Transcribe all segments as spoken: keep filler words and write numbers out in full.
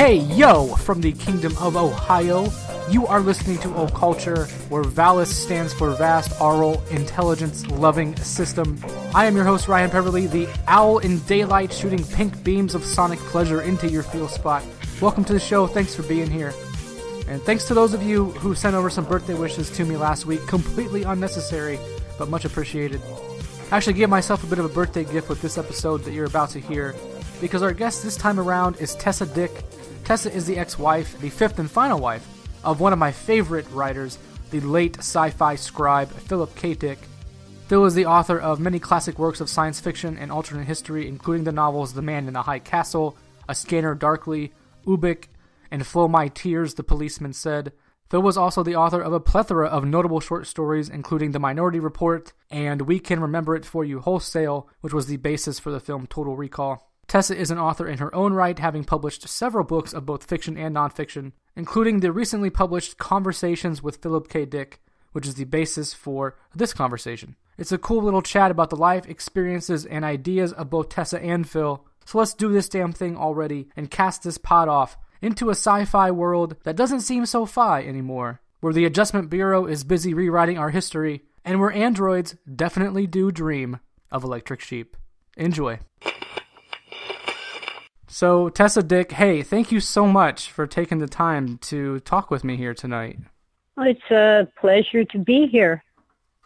Hey, yo, from the Kingdom of Ohio, you are listening to Occulture, where VALIS stands for Vast Aural Intelligence Loving System. I am your host, Ryan Peverly, the Owl in Daylight, shooting pink beams of sonic pleasure into your feel spot. Welcome to the show, thanks for being here. And thanks to those of you who sent over some birthday wishes to me last week, completely unnecessary, but much appreciated. I actually gave myself a bit of a birthday gift with this episode that you're about to hear, because our guest this time around is Tessa Dick. Tessa is the ex-wife, the fifth and final wife, of one of my favorite writers, the late sci-fi scribe Philip K. Dick. Phil is the author of many classic works of science fiction and alternate history, including the novels The Man in the High Castle, A Scanner Darkly, Ubik, and Flow My Tears, the Policeman Said. Phil was also the author of a plethora of notable short stories, including The Minority Report and We Can Remember It For You Wholesale, which was the basis for the film Total Recall. Tessa is an author in her own right, having published several books of both fiction and nonfiction, including the recently published Conversations with Philip K. Dick, which is the basis for this conversation. It's a cool little chat about the life, experiences, and ideas of both Tessa and Phil, so let's do this damn thing already and cast this pod off into a sci-fi world that doesn't seem so fi anymore, where the Adjustment Bureau is busy rewriting our history, and where androids definitely do dream of electric sheep. Enjoy. So, Tessa Dick, hey, thank you so much for taking the time to talk with me here tonight. Well, it's a pleasure to be here.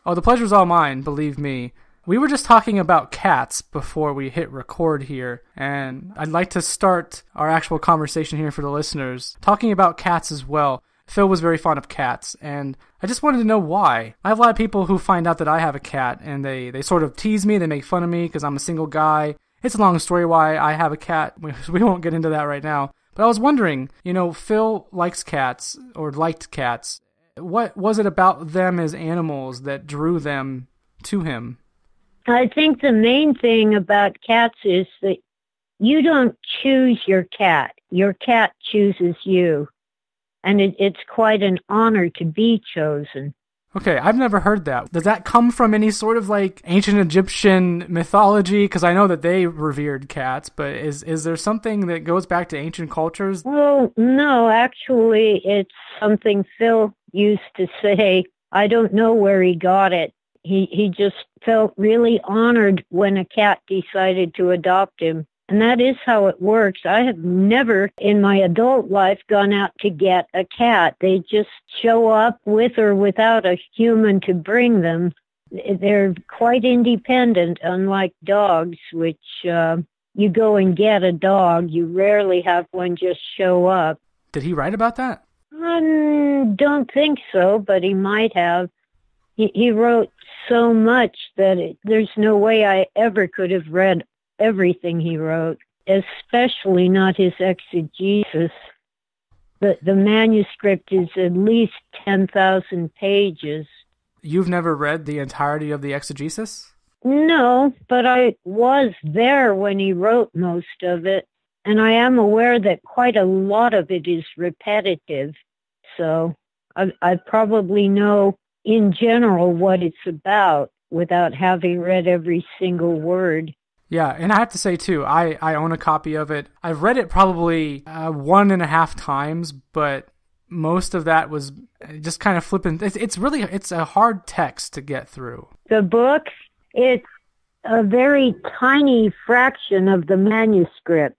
Oh, the pleasure's all mine, believe me. We were just talking about cats before we hit record here, and I'd like to start our actual conversation here for the listeners, talking about cats as well. Phil was very fond of cats, and I just wanted to know why. I have a lot of people who find out that I have a cat, and they, they sort of tease me, they make fun of me because I'm a single guy. It's a long story why I have a cat. We won't get into that right now. But I was wondering, you know, Phil likes cats, or liked cats. What was it about them as animals that drew them to him? I think the main thing about cats is that you don't choose your cat. Your cat chooses you. And it, it's quite an honor to be chosen. Okay, I've never heard that. Does that come from any sort of like ancient Egyptian mythology? Because I know that they revered cats, but is is there something that goes back to ancient cultures? Well, no, actually it's something Phil used to say. I don't know where he got it. He, he just felt really honored when a cat decided to adopt him. And that is how it works. I have never in my adult life gone out to get a cat. They just show up with or without a human to bring them. They're quite independent, unlike dogs, which uh, you go and get a dog. You rarely have one just show up. Did he write about that? Um, don't think so, but he might have. He, he wrote so much that it, there's no way I ever could have read everything he wrote, especially not his exegesis. The, the manuscript is at least ten thousand pages. You've never read the entirety of the exegesis? No, but I was there when he wrote most of it, and I am aware that quite a lot of it is repetitive, so I, I probably know in general what it's about without having read every single word. Yeah, and I have to say, too, I, I own a copy of it. I've read it probably uh, one and a half times, but most of that was just kind of flippant. It's, it's really, it's a hard text to get through. The book, it's a very tiny fraction of the manuscript.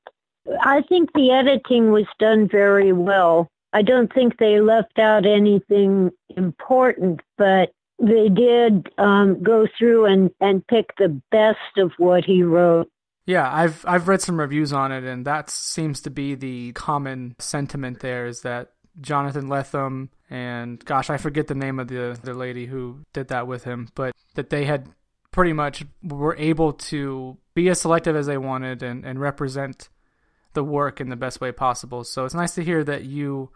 I think the editing was done very well. I don't think they left out anything important, but they did um, go through and, and pick the best of what he wrote. Yeah, I've I've read some reviews on it, and that seems to be the common sentiment there, is that Jonathan Lethem and, gosh, I forget the name of the, the lady who did that with him, but that they had pretty much were able to be as selective as they wanted and, and represent the work in the best way possible. So it's nice to hear that you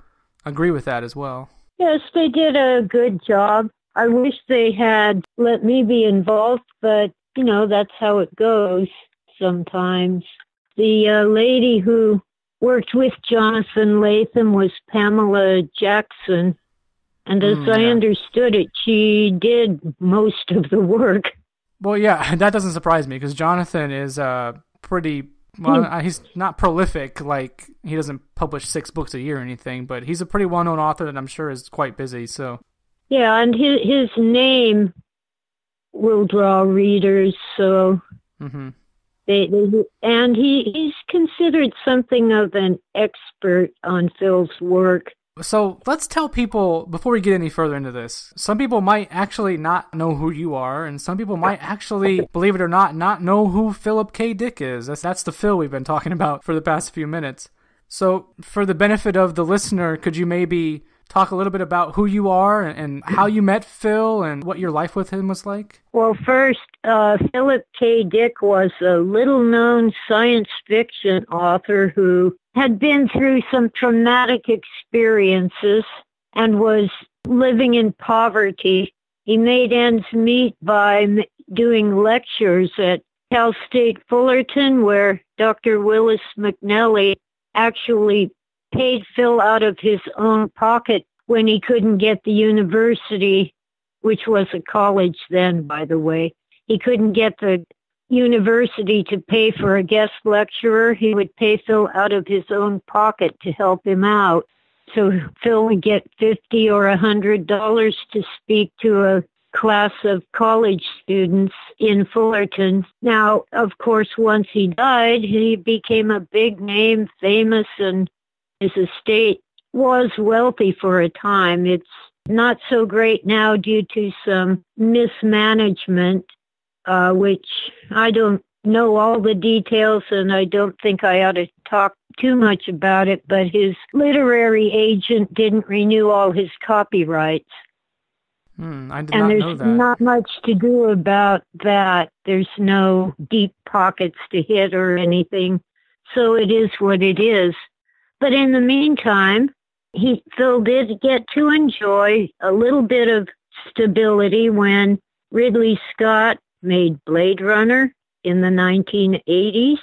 agree with that as well. Yes, they did a good job. I wish they had let me be involved, but, you know, that's how it goes sometimes. The uh, lady who worked with Jonathan Lethem was Pamela Jackson, and as mm, yeah. I understood it, she did most of the work. Well, yeah, that doesn't surprise me, because Jonathan is a pretty Well, mm. he's not prolific. Like, he doesn't publish six books a year or anything, but he's a pretty well-known author that I'm sure is quite busy. So, yeah, and his his name will draw readers. So, mm-hmm. they, they and he he's considered something of an expert on Phil's work. So let's tell people, before we get any further into this, some people might actually not know who you are, and some people might actually, believe it or not, not know who Philip K. Dick is. That's, that's the Phil we've been talking about for the past few minutes. So for the benefit of the listener, could you maybe talk a little bit about who you are and how you met Phil and what your life with him was like? Well, first, uh, Philip K. Dick was a little-known science fiction author who had been through some traumatic experiences and was living in poverty. He made ends meet by doing lectures at Cal State Fullerton, where Doctor Willis McNelly actually paid Phil out of his own pocket when he couldn't get the university, which was a college then, by the way. He couldn't get the university to pay for a guest lecturer. He would pay Phil out of his own pocket to help him out. So Phil would get fifty or a hundred dollars to speak to a class of college students in Fullerton. Now, of course, once he died, he became a big name, famous, and his estate was wealthy for a time. It's not so great now due to some mismanagement. Uh, which I don't know all the details, and I don't think I ought to talk too much about it, but his literary agent didn't renew all his copyrights. Mm, I did not know that. And there's not much to do about that. There's no deep pockets to hit or anything, so it is what it is. But in the meantime, he Phil did get to enjoy a little bit of stability when Ridley Scott made Blade Runner in the nineteen eighties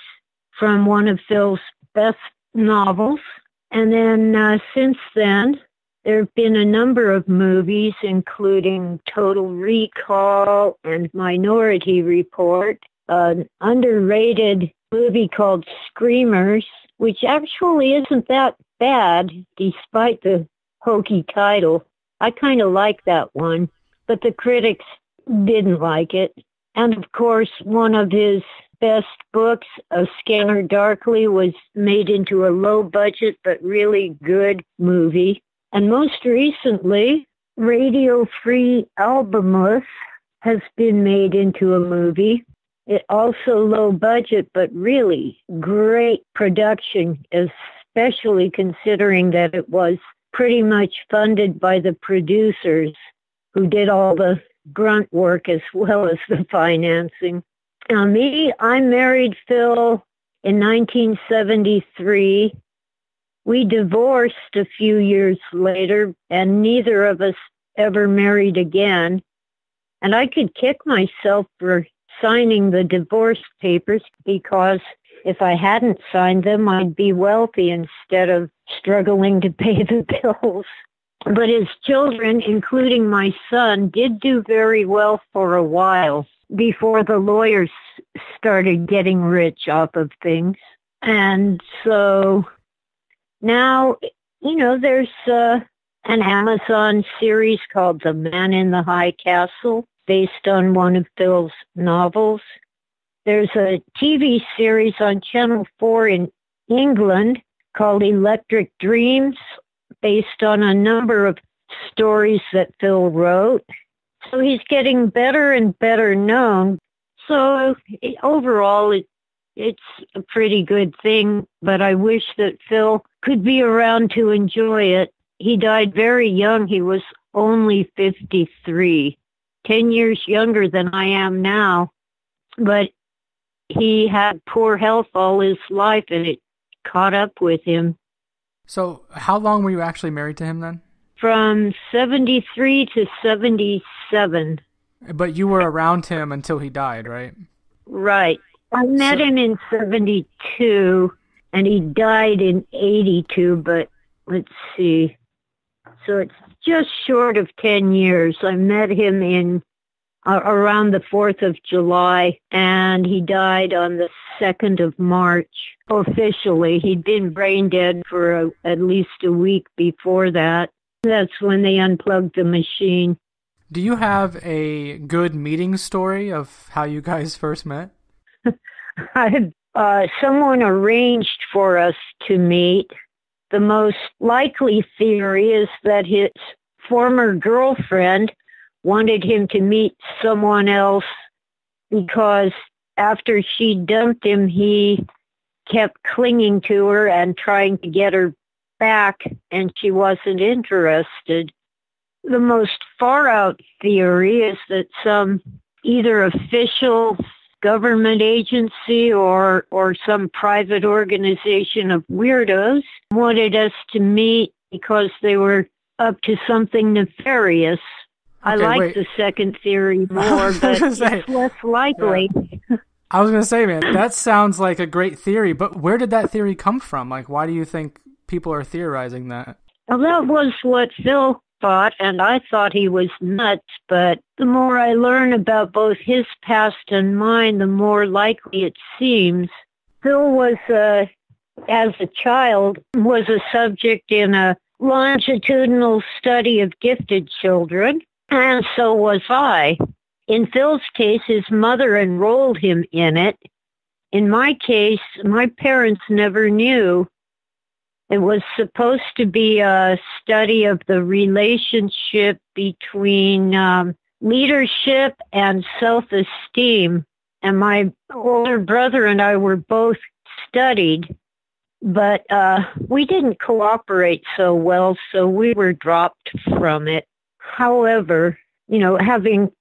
from one of Phil's best novels. And then uh, since then, there have been a number of movies, including Total Recall and Minority Report, an underrated movie called Screamers, which actually isn't that bad, despite the hokey title. I kind of like that one, but the critics didn't like it. And, of course, one of his best books, A Scanner Darkly, was made into a low-budget but really good movie. And most recently, Radio Free Albemuth has been made into a movie. It also low-budget but really great production, especially considering that it was pretty much funded by the producers who did all the grunt work as well as the financing. Now me, I married Phil in nineteen seventy-three. We divorced a few years later, and neither of us ever married again. And I could kick myself for signing the divorce papers, because if I hadn't signed them, I'd be wealthy instead of struggling to pay the bills. But his children, including my son, did do very well for a while before the lawyers started getting rich off of things. And so now, you know, there's uh, an Amazon series called The Man in the High Castle, based on one of Phil's novels. There's a T V series on Channel four in England called Electric Dreams, based on a number of stories that Phil wrote. So he's getting better and better known. So overall, it, it's a pretty good thing, but I wish that Phil could be around to enjoy it. He died very young. He was only fifty-three, ten years younger than I am now. But he had poor health all his life, and it caught up with him. So how long were you actually married to him then? From seventy-three to seventy-seven. But you were around him until he died, right? Right. I met so... him in seventy-two, and he died in eighty-two, but let's see. So it's just short of ten years. I met him in uh, around the fourth of July, and he died on the second of March officially. He'd been brain dead for a, at least a week before that. That's when they unplugged the machine. Do you have a good meeting story of how you guys first met? I, uh, someone arranged for us to meet. The most likely theory is that his former girlfriend wanted him to meet someone else because after she dumped him, he kept clinging to her and trying to get her back, and she wasn't interested. The most far-out theory is that some either official government agency or, or some private organization of weirdos wanted us to meet because they were up to something nefarious. Okay, I like wait. the second theory more, but say, it's less likely. Yeah. I was going to say, man, that sounds like a great theory, but where did that theory come from? Like, why do you think people are theorizing that? Well, that was what Phil thought, and I thought he was nuts, but the more I learn about both his past and mine, the more likely it seems. Phil was, uh, as a child, was a subject in a longitudinal study of gifted children, and so was I. In Phil's case, his mother enrolled him in it. In my case, my parents never knew. It was supposed to be a study of the relationship between um, leadership and self-esteem. And my older brother and I were both studied, but uh, we didn't cooperate so well, so we were dropped from it. However, you know, having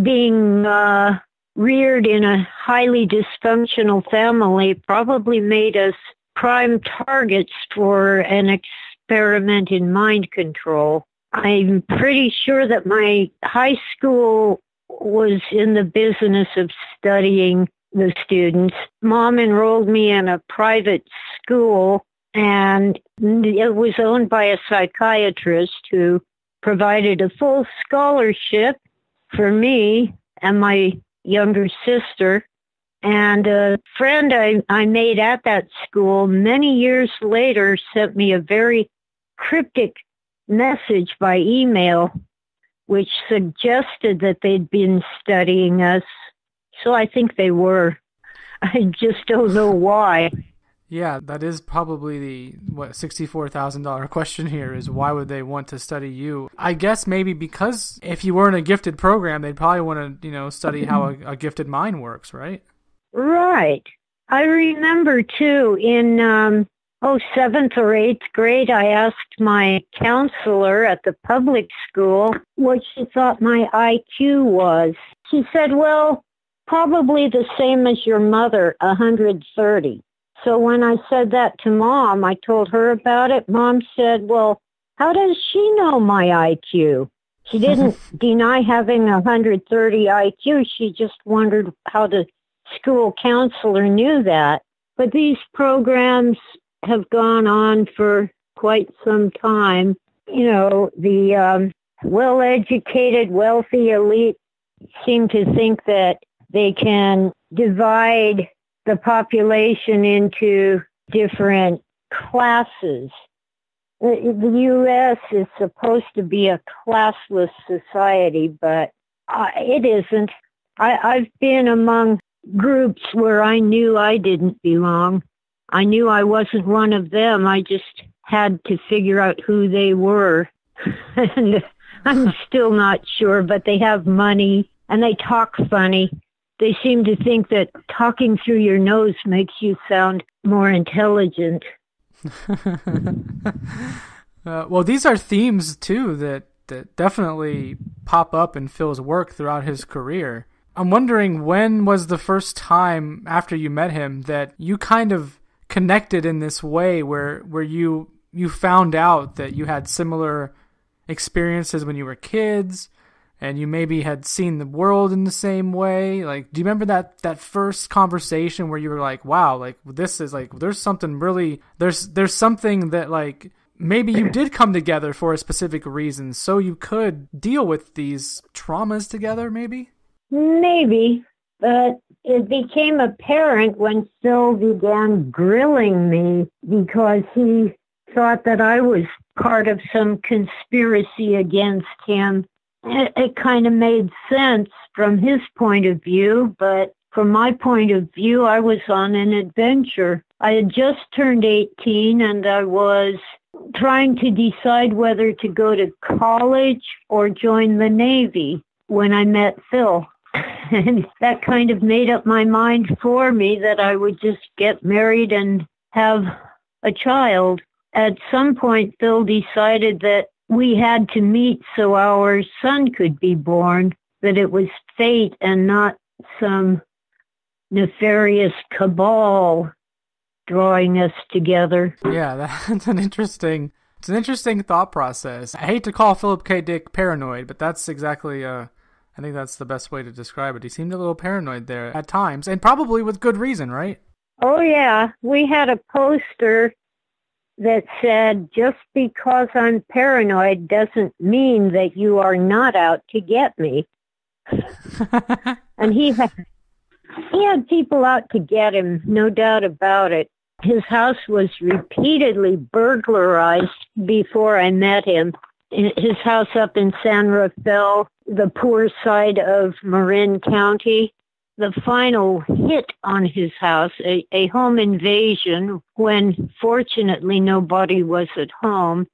being uh, reared in a highly dysfunctional family probably made us prime targets for an experiment in mind control. I'm pretty sure that my high school was in the business of studying the students. Mom enrolled me in a private school, and it was owned by a psychiatrist who provided a full scholarship for me and my younger sister. And a friend I, I made at that school many years later sent me a very cryptic message by email, which suggested that they'd been studying us. So I think they were. I just don't know why. Yeah, that is probably the what sixty-four thousand dollar question here is, why would they want to study you? I guess maybe because if you were in a gifted program, they'd probably want to, you know, study how a, a gifted mind works, right? Right. I remember, too, in, um, oh, seventh or eighth grade, I asked my counselor at the public school what she thought my I Q was. She said, well, probably the same as your mother, one hundred thirty. So when I said that to Mom, I told her about it. Mom said, well, how does she know my I Q? She didn't deny having one hundred thirty I Q. She just wondered how to... school counselor knew that, but these programs have gone on for quite some time. You know, the um, well-educated, wealthy elite seem to think that they can divide the population into different classes. The, the U S is supposed to be a classless society, but uh, it isn't. I, I've been among groups where I knew I didn't belong. I knew I wasn't one of them. I just had to figure out who they were. And I'm still not sure, but they have money and they talk funny. They seem to think that talking through your nose makes you sound more intelligent. uh, well, these are themes, too, that, that definitely pop up in Phil's work throughout his career. I'm wondering, when was the first time after you met him that you kind of connected in this way where where you you found out that you had similar experiences when you were kids and you maybe had seen the world in the same way? Like, do you remember that that first conversation where you were like, wow, like this is like there's something really there's there's something that like maybe you did come together for a specific reason so you could deal with these traumas together maybe? Maybe, but it became apparent when Phil began grilling me because he thought that I was part of some conspiracy against him. It, it kind of made sense from his point of view, but from my point of view, I was on an adventure. I had just turned eighteen and I was trying to decide whether to go to college or join the Navy when I met Phil. And that kind of made up my mind for me that I would just get married and have a child. At some point, Phil decided that we had to meet so our son could be born, that it was fate and not some nefarious cabal drawing us together. Yeah, that's an interesting, it's an interesting thought process. I hate to call Philip K. Dick paranoid, but that's exactly, uh, I think that's the best way to describe it. He seemed a little paranoid there at times, and probably with good reason, right? Oh, yeah. We had a poster that said, "Just because I'm paranoid doesn't mean that you are not out to get me." And he had, he had people out to get him, no doubt about it. His house was repeatedly burglarized before I met him. His house up in San Rafael, the poor side of Marin County. The final hit on his house, a, a home invasion, when fortunately nobody was at home,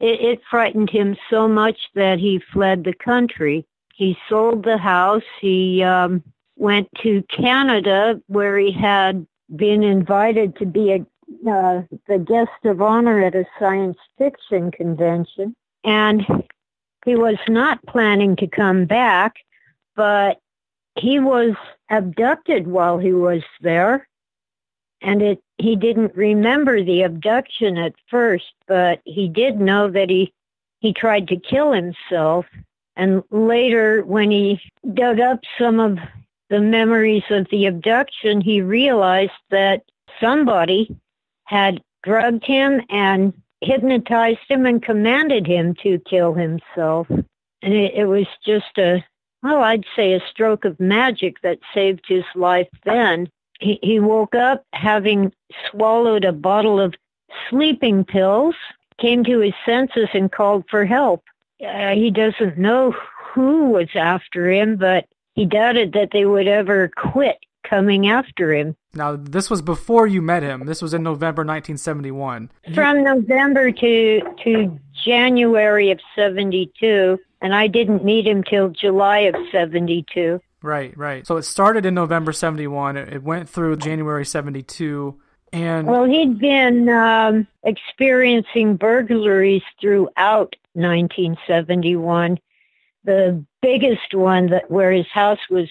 it, it frightened him so much that he fled the country. He sold the house. He um, went to Canada, where he had been invited to be a, uh, the guest of honor at a science fiction convention. And he was not planning to come back, but he was abducted while he was there, and it, he didn't remember the abduction at first, but he did know that he, he tried to kill himself. And later, when he dug up some of the memories of the abduction, he realized that somebody had drugged him and hypnotized him and commanded him to kill himself. And it, it was just a... well, I'd say a stroke of magic that saved his life then. He, he woke up having swallowed a bottle of sleeping pills, came to his senses and called for help. Uh, he doesn't know who was after him, but he doubted that they would ever quit coming after him. Now, this was before you met him. This was in November nineteen seventy-one. From November to, to January of seventy-two. And I didn't meet him till July of seventy-two. Right, right. So it started in November seventy-one. It went through January seventy-two. And well, he'd been um, experiencing burglaries throughout nineteen seventy-one. The biggest one that where his house was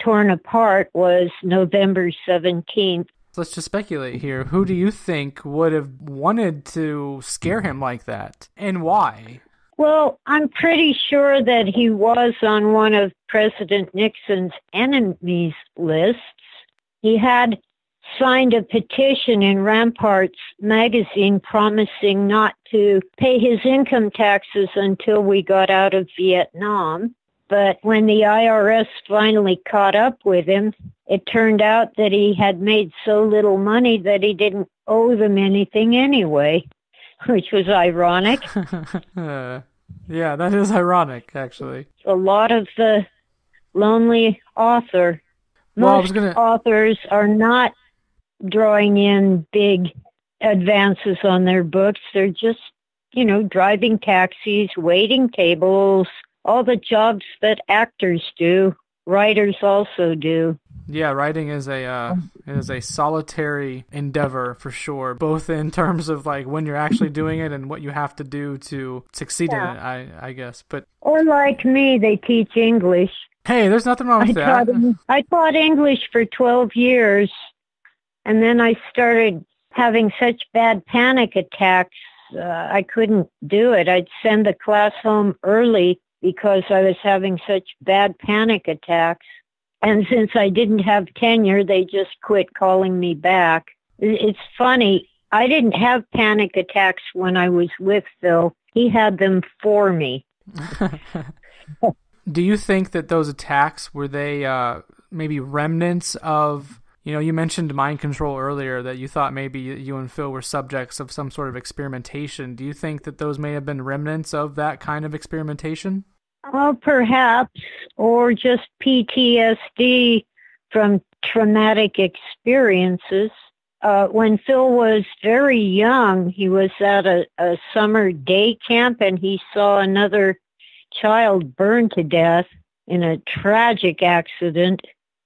torn apart was November seventeenth. Let's just speculate here. Who do you think would have wanted to scare him like that, and why? Well, I'm pretty sure that he was on one of President Nixon's enemies lists. He had signed a petition in Ramparts magazine promising not to pay his income taxes until we got out of Vietnam. But when the I R S finally caught up with him, it turned out that he had made so little money that he didn't owe them anything anyway, which was ironic. uh, yeah, that is ironic, actually. A lot of the lonely author. Well, most I was gonna... authors are not drawing in big advances on their books. They're just, you know, driving taxis, waiting tables, all the jobs that actors do. Writers also do. Yeah, writing is a uh, is a solitary endeavor for sure, both in terms of like when you're actually doing it and what you have to do to succeed yeah. in it, I, I guess. But or like me, they teach English. Hey, there's nothing wrong with I that. Taught, I taught English for twelve years, and then I started having such bad panic attacks, uh, I couldn't do it. I'd send the class home early because I was having such bad panic attacks. And since I didn't have tenure, they just quit calling me back. It's funny, I didn't have panic attacks when I was with Phil. He had them for me. Do you think that those attacks, were they uh, maybe remnants of, you know, you mentioned mind control earlier, that you thought maybe you and Phil were subjects of some sort of experimentation. Do you think that those may have been remnants of that kind of experimentation? Oh, perhaps, or just P T S D from traumatic experiences. Uh, when Phil was very young, he was at a, a summer day camp, and he saw another child burned to death in a tragic accident.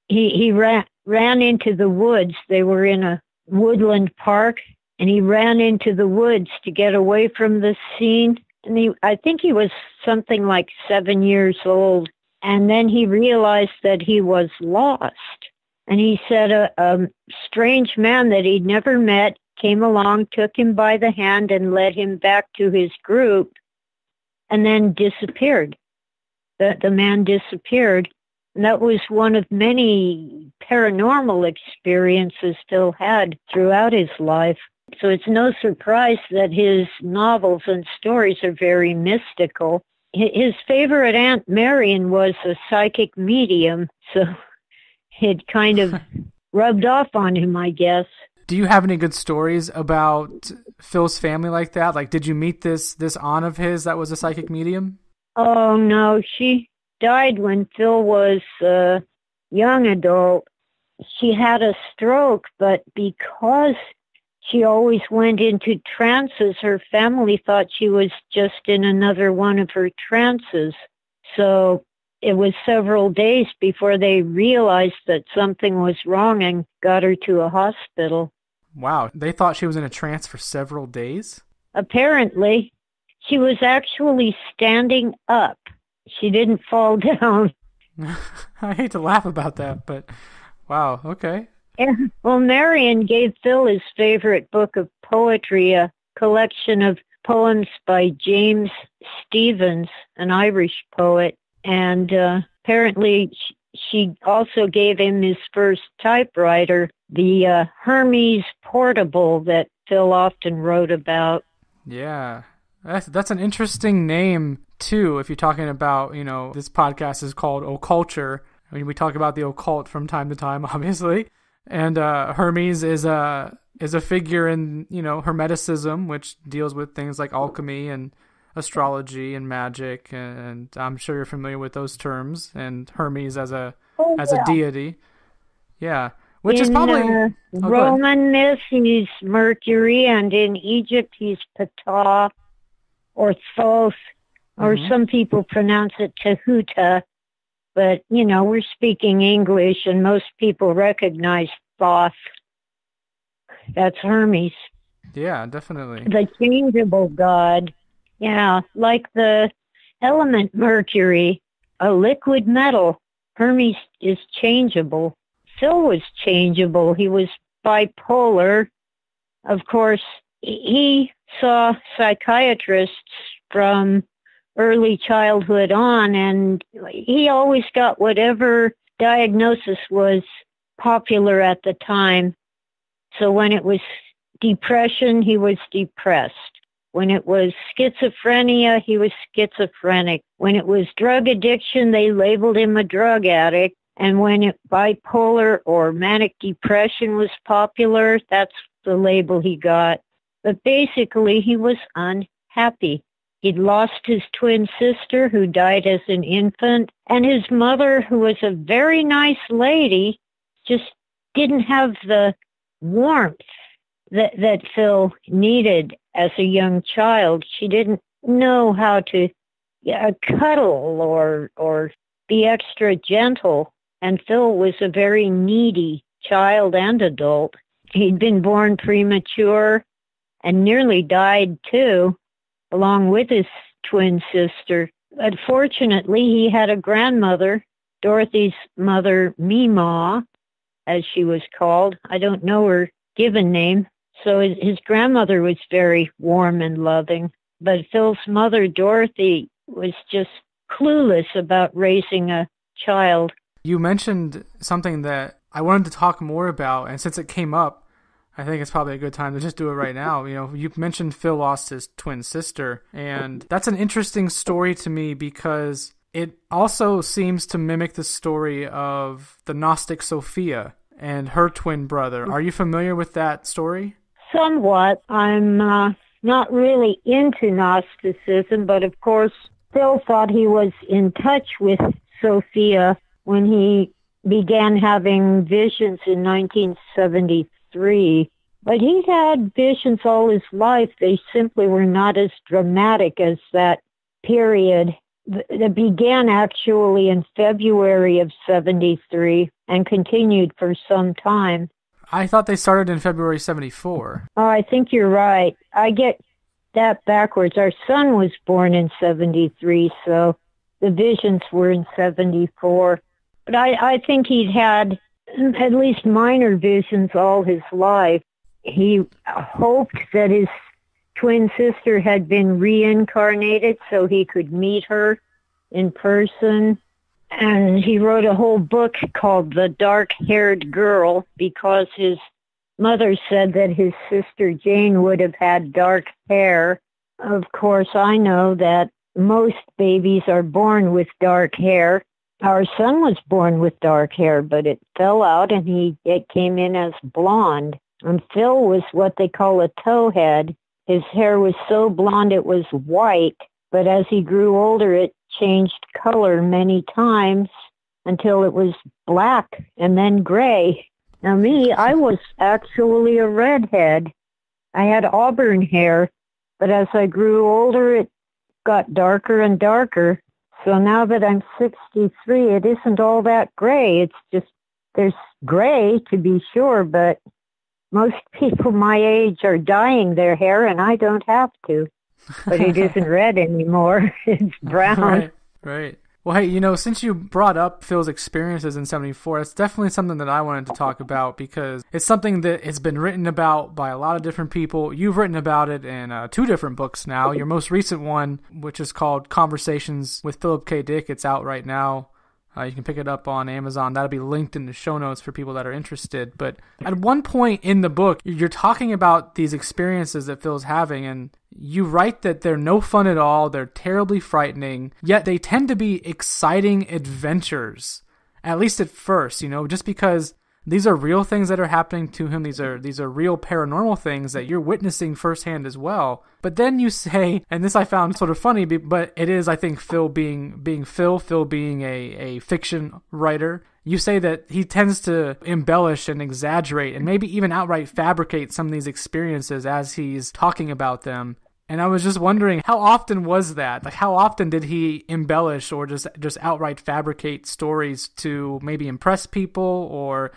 He, he ran, ran into the woods. They were in a woodland park, and he ran into the woods to get away from the scene. And he, I think he was something like seven years old. And then he realized that he was lost. And he said a, a strange man that he'd never met came along, took him by the hand, and led him back to his group, and then disappeared. The, the man disappeared. And that was one of many paranormal experiences Phil had throughout his life. So it's no surprise that his novels and stories are very mystical. His favorite Aunt Marion was a psychic medium, so it kind of rubbed off on him, I guess. Do you have any good stories about Phil's family like that? Like, did you meet this this aunt of his that was a psychic medium? Oh, no. She died when Phil was a young adult. She had a stroke, but because she always went into trances, her family thought she was just in another one of her trances. So it was several days before they realized that something was wrong and got her to a hospital. Wow. They thought she was in a trance for several days? Apparently. She was actually standing up. She didn't fall down. I hate to laugh about that, but wow, okay. And, well, Marion gave Phil his favorite book of poetry, a collection of poems by James Stephens, an Irish poet. And uh, apparently she also gave him his first typewriter, the uh, Hermes Portable that Phil often wrote about. Yeah, that's, that's an interesting name, too, if you're talking about, you know, this podcast is called Occulture. I mean, we talk about the occult from time to time, obviously. And uh, Hermes is a, is a figure in, you know, Hermeticism, which deals with things like alchemy and astrology and magic, and I'm sure you're familiar with those terms, and Hermes as a oh, as yeah. a deity. Yeah, which in, is probably... Uh, oh, Roman myth, he's Mercury, and in Egypt, he's Ptah or Thoth, or mm-hmm. some people pronounce it Tehuta, but, you know, we're speaking English, and most people recognize Thoth. That's Hermes. Yeah, definitely. The changeable god. Yeah, like the element mercury, a liquid metal. Hermes is changeable. Phil was changeable. He was bipolar. Of course, he saw psychiatrists from early childhood on, and he always got whatever diagnosis was popular at the time. So when it was depression, he was depressed. When it was schizophrenia, he was schizophrenic. When it was drug addiction, they labeled him a drug addict. And when it, bipolar or manic depression was popular, that's the label he got. But basically, he was unhappy. He'd lost his twin sister, who died as an infant, and his mother, who was a very nice lady, just didn't have the warmth that, that Phil needed. As a young child, she didn't know how to uh, cuddle or or be extra gentle. And Phil was a very needy child and adult. He'd been born premature and nearly died too, along with his twin sister. Unfortunately, he had a grandmother, Dorothy's mother, Meemaw, as she was called. I don't know her given name. So his, his grandmother was very warm and loving, but Phil's mother, Dorothy, was just clueless about raising a child. You mentioned something that I wanted to talk more about, and since it came up, I think it's probably a good time to just do it right now. You know, you mentioned Phil lost his twin sister, and that's an interesting story to me because It also seems to mimic the story of the Gnostic Sophia and her twin brother. Are you familiar with that story? Somewhat. I'm uh, not really into Gnosticism, but of course Phil thought he was in touch with Sophia when he began having visions in nineteen seventy-three. But he had visions all his life. They simply were not as dramatic as that period that began actually in February of seventy-three and continued for some time. I thought they started in February seventy-four. Oh, I think you're right. I get that backwards. Our son was born in seventy-three, so the visions were in seventy-four. But I, I think he'd had at least minor visions all his life. He hoped that his twin sister had been reincarnated so he could meet her in person. And he wrote a whole book called The Dark-Haired Girl because his mother said that his sister Jane would have had dark hair. Of course, I know that most babies are born with dark hair. Our son was born with dark hair, but it fell out and he it came in as blonde. And Phil was what they call a towhead. His hair was so blonde it was white, but as he grew older, it changed color many times until it was black and then gray. Now me, I was actually a redhead. I had auburn hair, but as I grew older, it got darker and darker. So now that I'm sixty-three, it isn't all that gray. It's just, there's gray to be sure, but most people my age are dyeing their hair, and I don't have to. But it isn't red anymore. It's brown. Right, right. Well, hey, you know, since you brought up Phil's experiences in seventy-four, it's definitely something that I wanted to talk about because it's something that has been written about by a lot of different people. You've written about it in uh, two different books now. Your most recent one, which is called Conversations with Philip K. Dick, it's out right now. Uh, you can pick it up on Amazon. That'll be linked in the show notes for people that are interested. But at one point in the book, you're talking about these experiences that Phil's having, and you write that they're no fun at all, they're terribly frightening, yet they tend to be exciting adventures, at least at first, you know, just because these are real things that are happening to him. These are these are real paranormal things that you're witnessing firsthand as well. But then you say, and this I found sort of funny, but it is, I think, Phil being being Phil, Phil being a, a fiction writer, you say that he tends to embellish and exaggerate and maybe even outright fabricate some of these experiences as he's talking about them. And I was just wondering, how often was that? Like, how often did he embellish or just, just outright fabricate stories to maybe impress people or,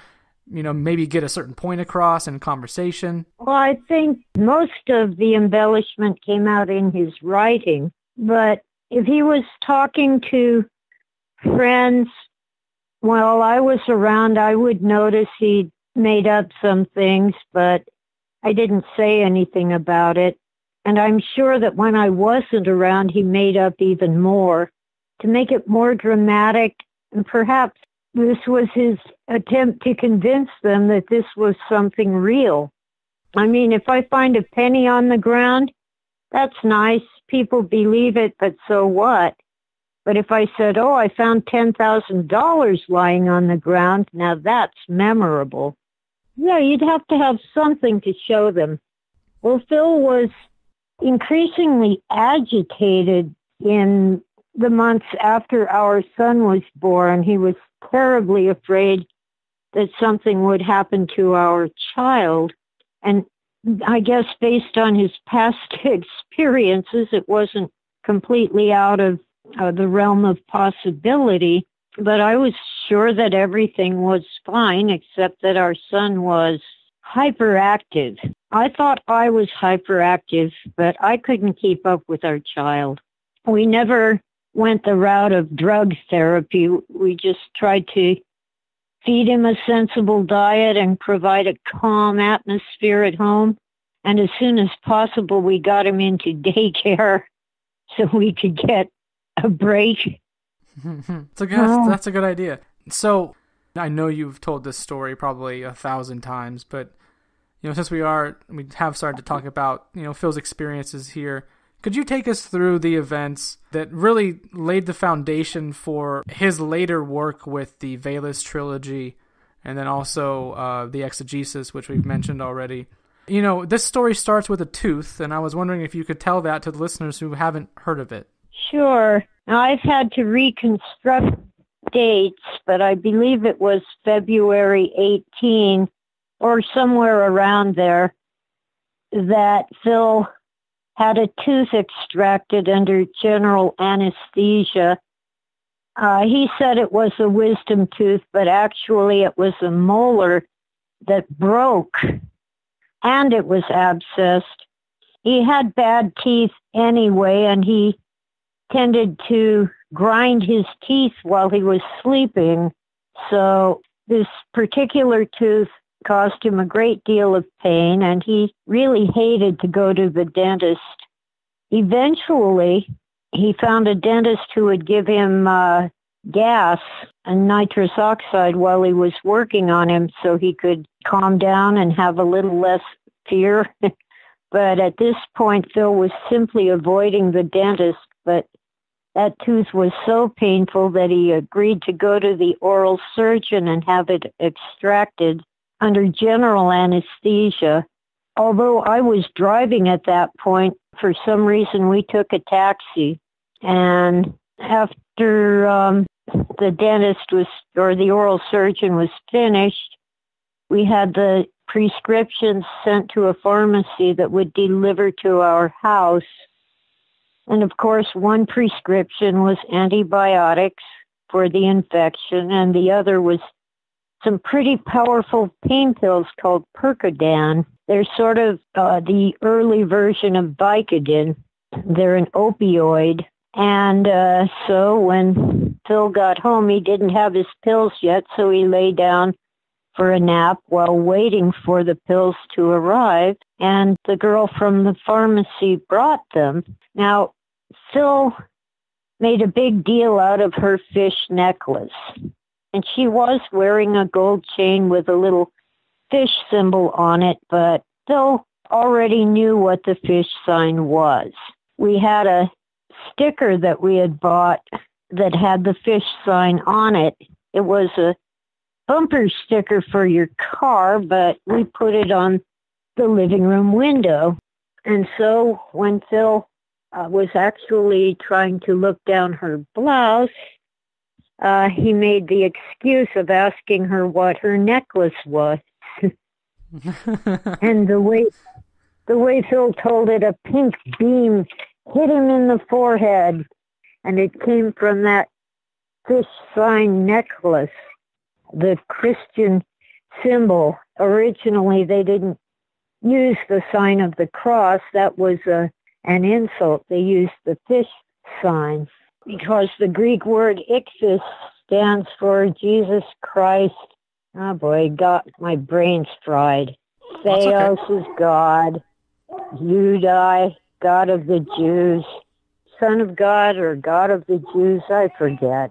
you know, maybe get a certain point across in conversation? Well, I think most of the embellishment came out in his writing. But if he was talking to friends while I was around, I would notice he made up some things, but I didn't say anything about it. And I'm sure that when I wasn't around, he made up even more to make it more dramatic, and perhaps this was his attempt to convince them that this was something real. I mean, if I find a penny on the ground, that's nice. People believe it, but so what? But if I said, oh, I found ten thousand dollars lying on the ground, now that's memorable. Yeah, you'd have to have something to show them. Well, Phil was increasingly agitated in the months after our son was born. He was terribly afraid that something would happen to our child. And I guess based on his past experiences, it wasn't completely out of uh, the realm of possibility. But I was sure that everything was fine, except that our son was hyperactive. I thought I was hyperactive, but I couldn't keep up with our child. We never went the route of drug therapy. We just tried to feed him a sensible diet and provide a calm atmosphere at home. And as soon as possible, we got him into daycare so we could get a break. That's a good, oh. That's a good idea. So I know you've told this story probably a thousand times, but you know, since we are, we have started to talk about, you know, Phil's experiences here, Could you take us through the events that really laid the foundation for his later work with the VALIS trilogy, and then also uh, the exegesis, which we've mentioned already? You know, this story starts with a tooth, and I was wondering if you could tell that to the listeners who haven't heard of it. Sure. Now, I've had to reconstruct dates, but I believe it was February eighteenth, or somewhere around there, that Phil had a tooth extracted under general anesthesia. Uh, he said it was a wisdom tooth, but actually it was a molar that broke, and it was abscessed. He had bad teeth anyway, and he tended to grind his teeth while he was sleeping. So this particular tooth caused him a great deal of pain, and he really hated to go to the dentist. Eventually, he found a dentist who would give him uh, gas and nitrous oxide while he was working on him so he could calm down and have a little less fear. But at this point, Phil was simply avoiding the dentist, but that tooth was so painful that he agreed to go to the oral surgeon and have it extracted under general anesthesia. Although I was driving at that point, for some reason we took a taxi. And after um, the dentist was, or the oral surgeon was finished, we had the prescriptions sent to a pharmacy that would deliver to our house. And of course, one prescription was antibiotics for the infection, and the other was some pretty powerful pain pills called Percodan. They're sort of uh, the early version of Vicodin. They're an opioid. And uh, so when Phil got home, he didn't have his pills yet, so he lay down for a nap while waiting for the pills to arrive. And the girl from the pharmacy brought them. Now, Phil made a big deal out of her fish necklace. And she was wearing a gold chain with a little fish symbol on it, but Phil already knew what the fish sign was. We had a sticker that we had bought that had the fish sign on it. It was a bumper sticker for your car, but we put it on the living room window. And so when Phil uh, was actually trying to look down her blouse, Uh, he made the excuse of asking her what her necklace was. And the way the way Phil told it, a pink beam hit him in the forehead, and it came from that fish sign necklace, the Christian symbol. Originally, they didn't use the sign of the cross. That was a, an insult. They used the fish sign, because the Greek word ichthys stands for Jesus Christ. Oh boy, got my brain's fried. Theos okay. is God. Yudai, God of the Jews. Son of God or God of the Jews, I forget.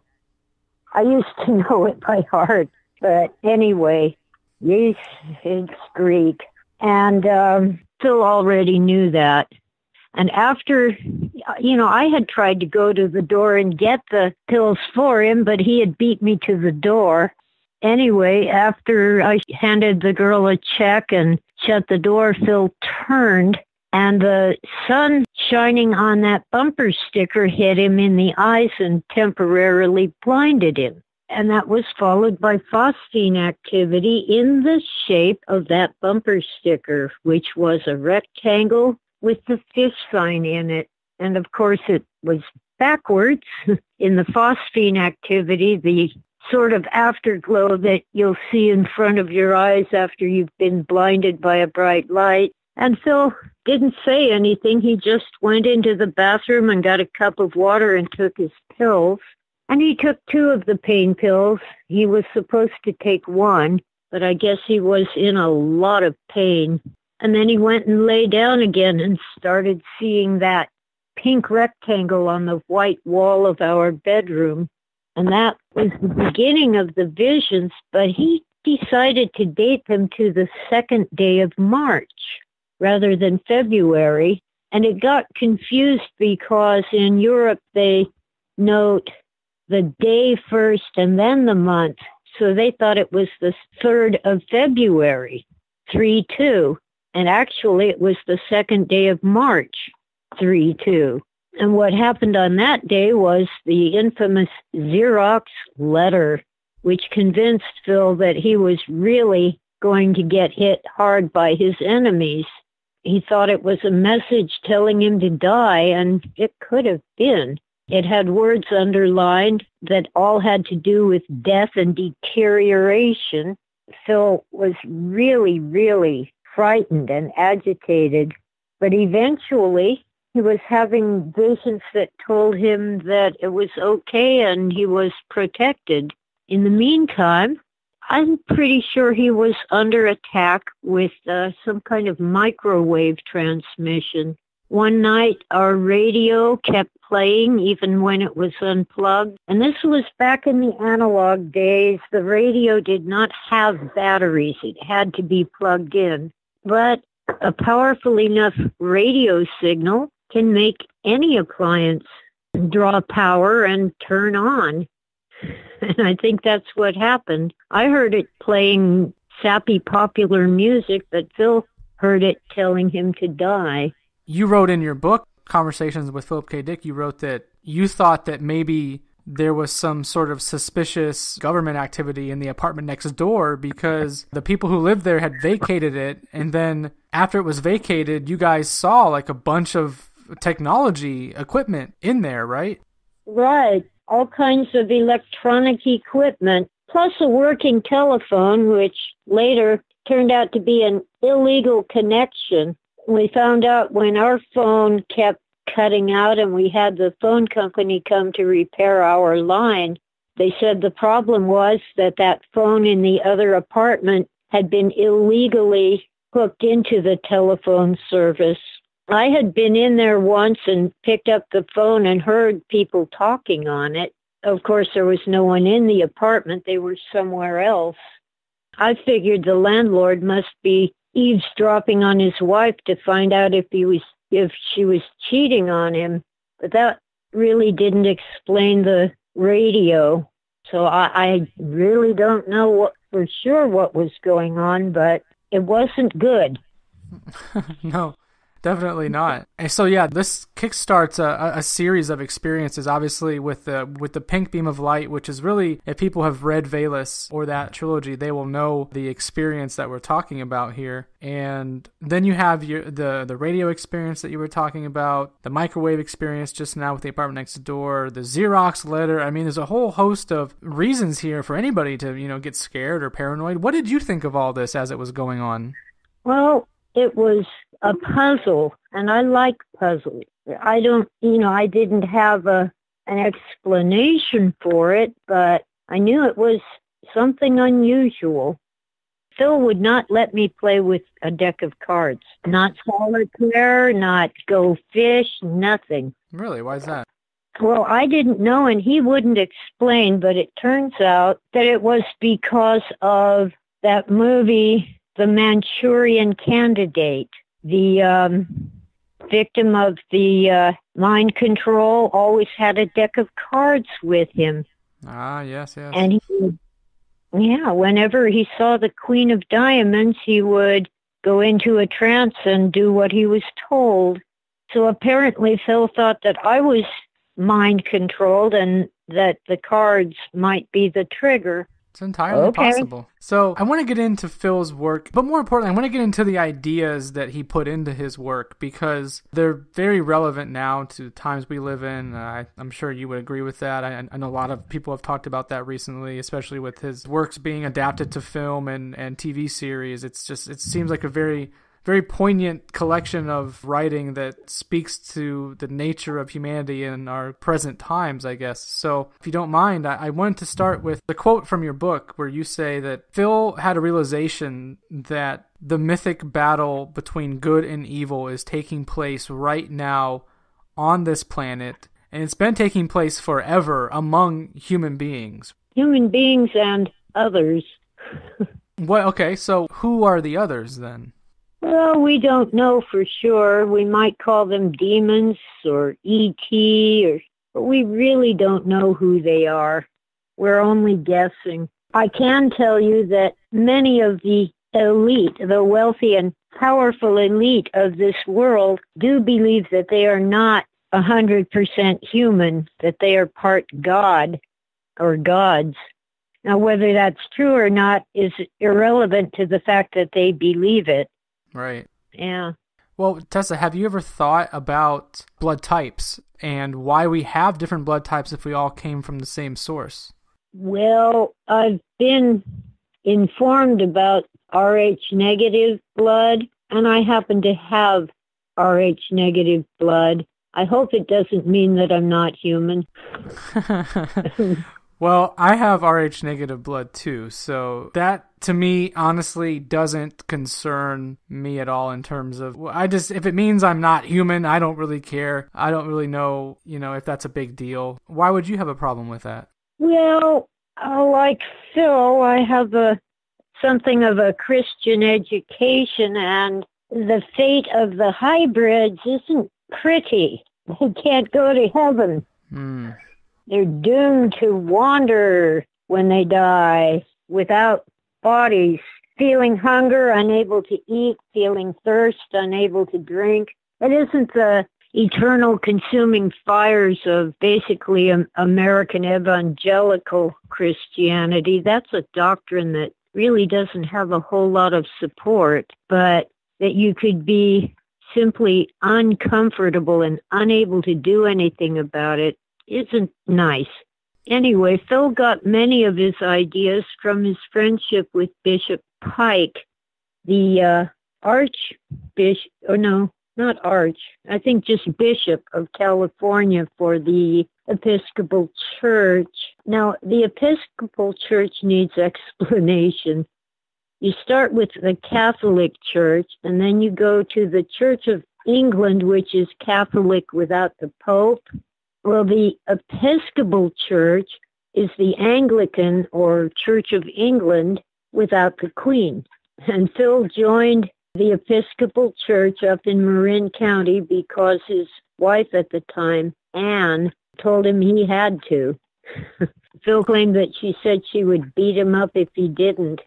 I used to know it by heart. But anyway, yes, it's Greek. And um, Phil already knew that. And after, you know, I had tried to go to the door and get the pills for him, but he had beat me to the door. Anyway, after I handed the girl a check and shut the door, Phil turned, and the sun shining on that bumper sticker hit him in the eyes and temporarily blinded him. And that was followed by phosphine activity in the shape of that bumper sticker, which was a rectangle with the fish sign in it. And of course, it was backwards. In the phosphine activity, the sort of afterglow that you'll see in front of your eyes after you've been blinded by a bright light. And Phil didn't say anything. He just went into the bathroom and got a cup of water and took his pills. And he took two of the pain pills. He was supposed to take one, but I guess he was in a lot of pain. And then he went and lay down again and started seeing that pink rectangle on the white wall of our bedroom. And that was the beginning of the visions, but he decided to date them to the second day of March rather than February. And it got confused because in Europe they note the day first and then the month. So they thought it was the third of February, three two. And actually it was the second day of March, three two. And what happened on that day was the infamous Xerox letter, which convinced Phil that he was really going to get hit hard by his enemies. He thought it was a message telling him to die, and it could have been. It had words underlined that all had to do with death and deterioration. Phil was really, really frightened and agitated, but eventually he was having visions that told him that it was okay and he was protected. In the meantime, I'm pretty sure he was under attack with uh, some kind of microwave transmission. One night, our radio kept playing even when it was unplugged. And this was back in the analog days. The radio did not have batteries. It had to be plugged in. But a powerful enough radio signal can make any appliance draw power and turn on. And I think that's what happened. I heard it playing sappy popular music, but Phil heard it telling him to die. You wrote in your book, Conversations with Philip K. Dick, you wrote that you thought that maybe there was some sort of suspicious government activity in the apartment next door because the people who lived there had vacated it. And then after it was vacated, you guys saw like a bunch of technology equipment in there, right? Right. All kinds of electronic equipment, plus a working telephone, which later turned out to be an illegal connection. We found out when our phone kept cutting out and we had the phone company come to repair our line. They said the problem was that that phone in the other apartment had been illegally hooked into the telephone service. I had been in there once and picked up the phone and heard people talking on it. Of course, there was no one in the apartment. They were somewhere else. I figured the landlord must be eavesdropping on his wife to find out if he was if she was cheating on him, but that really didn't explain the radio. So I, I really don't know what, for sure what was going on, but it wasn't good. No, definitely not. And so yeah, this kickstarts a, a series of experiences, obviously with the with the pink beam of light, which is really, if people have read VALIS or that trilogy, they will know the experience that we're talking about here. And then you have your the the radio experience that you were talking about, the microwave experience just now with the apartment next door, the Xerox letter. I mean, there's a whole host of reasons here for anybody to, you know, get scared or paranoid. What did you think of all this as it was going on? Well, it was a puzzle, and I like puzzles. I don't, you know, I didn't have a an explanation for it, but I knew it was something unusual. Phil would not let me play with a deck of cards. Not solitaire, not go fish, nothing. Really? Why is that? Well, I didn't know, and he wouldn't explain, but it turns out that it was because of that movie, The Manchurian Candidate. The um, victim of the uh, mind control always had a deck of cards with him. Ah, yes, yes. And he, yeah, whenever he saw the Queen of Diamonds, he would go into a trance and do what he was told. So apparently Phil thought that I was mind controlled and that the cards might be the trigger. It's entirely okay. Possible. So I want to get into Phil's work, but more importantly, I want to get into the ideas that he put into his work because they're very relevant now to the times we live in. Uh, I, I'm sure you would agree with that. I, I know a lot of people have talked about that recently, especially with his works being adapted to film and, and T V series. It's just, it seems like a very, very poignant collection of writing that speaks to the nature of humanity in our present times, I guess. So if you don't mind, I, I wanted to start with the quote from your book where you say that Phil had a realization that the mythic battle between good and evil is taking place right now on this planet, and it's been taking place forever among human beings. Human beings and others. Well, okay, so who are the others then? Well, we don't know for sure. We might call them demons or E T, or, but we really don't know who they are. We're only guessing. I can tell you that many of the elite, the wealthy and powerful elite of this world, do believe that they are not one hundred percent human, that they are part God or gods. Now, whether that's true or not is irrelevant to the fact that they believe it. Right. Yeah. Well, Tessa, have you ever thought about blood types and why we have different blood types if we all came from the same source? Well, I've been informed about R H negative blood, and I happen to have R H negative blood. I hope it doesn't mean that I'm not human. Well, I have R H negative blood too, so that to me honestly doesn't concern me at all in terms of, I just, if it means I'm not human, I don't really care. I don't really know, you know, if that's a big deal. Why would you have a problem with that? Well, like Phil, I have a something of a Christian education, and the fate of the hybrids isn't pretty. They can't go to heaven. Mm. They're doomed to wander when they die without bodies, feeling hunger, unable to eat, feeling thirst, unable to drink. It isn't the eternal consuming fires of basically American evangelical Christianity. That's a doctrine that really doesn't have a whole lot of support, but that you could be simply uncomfortable and unable to do anything about it isn't nice. Anyway, Phil got many of his ideas from his friendship with Bishop Pike, the uh, Archbishop, or no, not Arch, I think just Bishop of California for the Episcopal Church. Now, the Episcopal Church needs explanation. You start with the Catholic Church, and then you go to the Church of England, which is Catholic without the Pope. Well, the Episcopal Church is the Anglican or Church of England without the Queen. And Phil joined the Episcopal Church up in Marin County because his wife at the time, Anne, told him he had to. Phil claimed that she said she would beat him up if he didn't,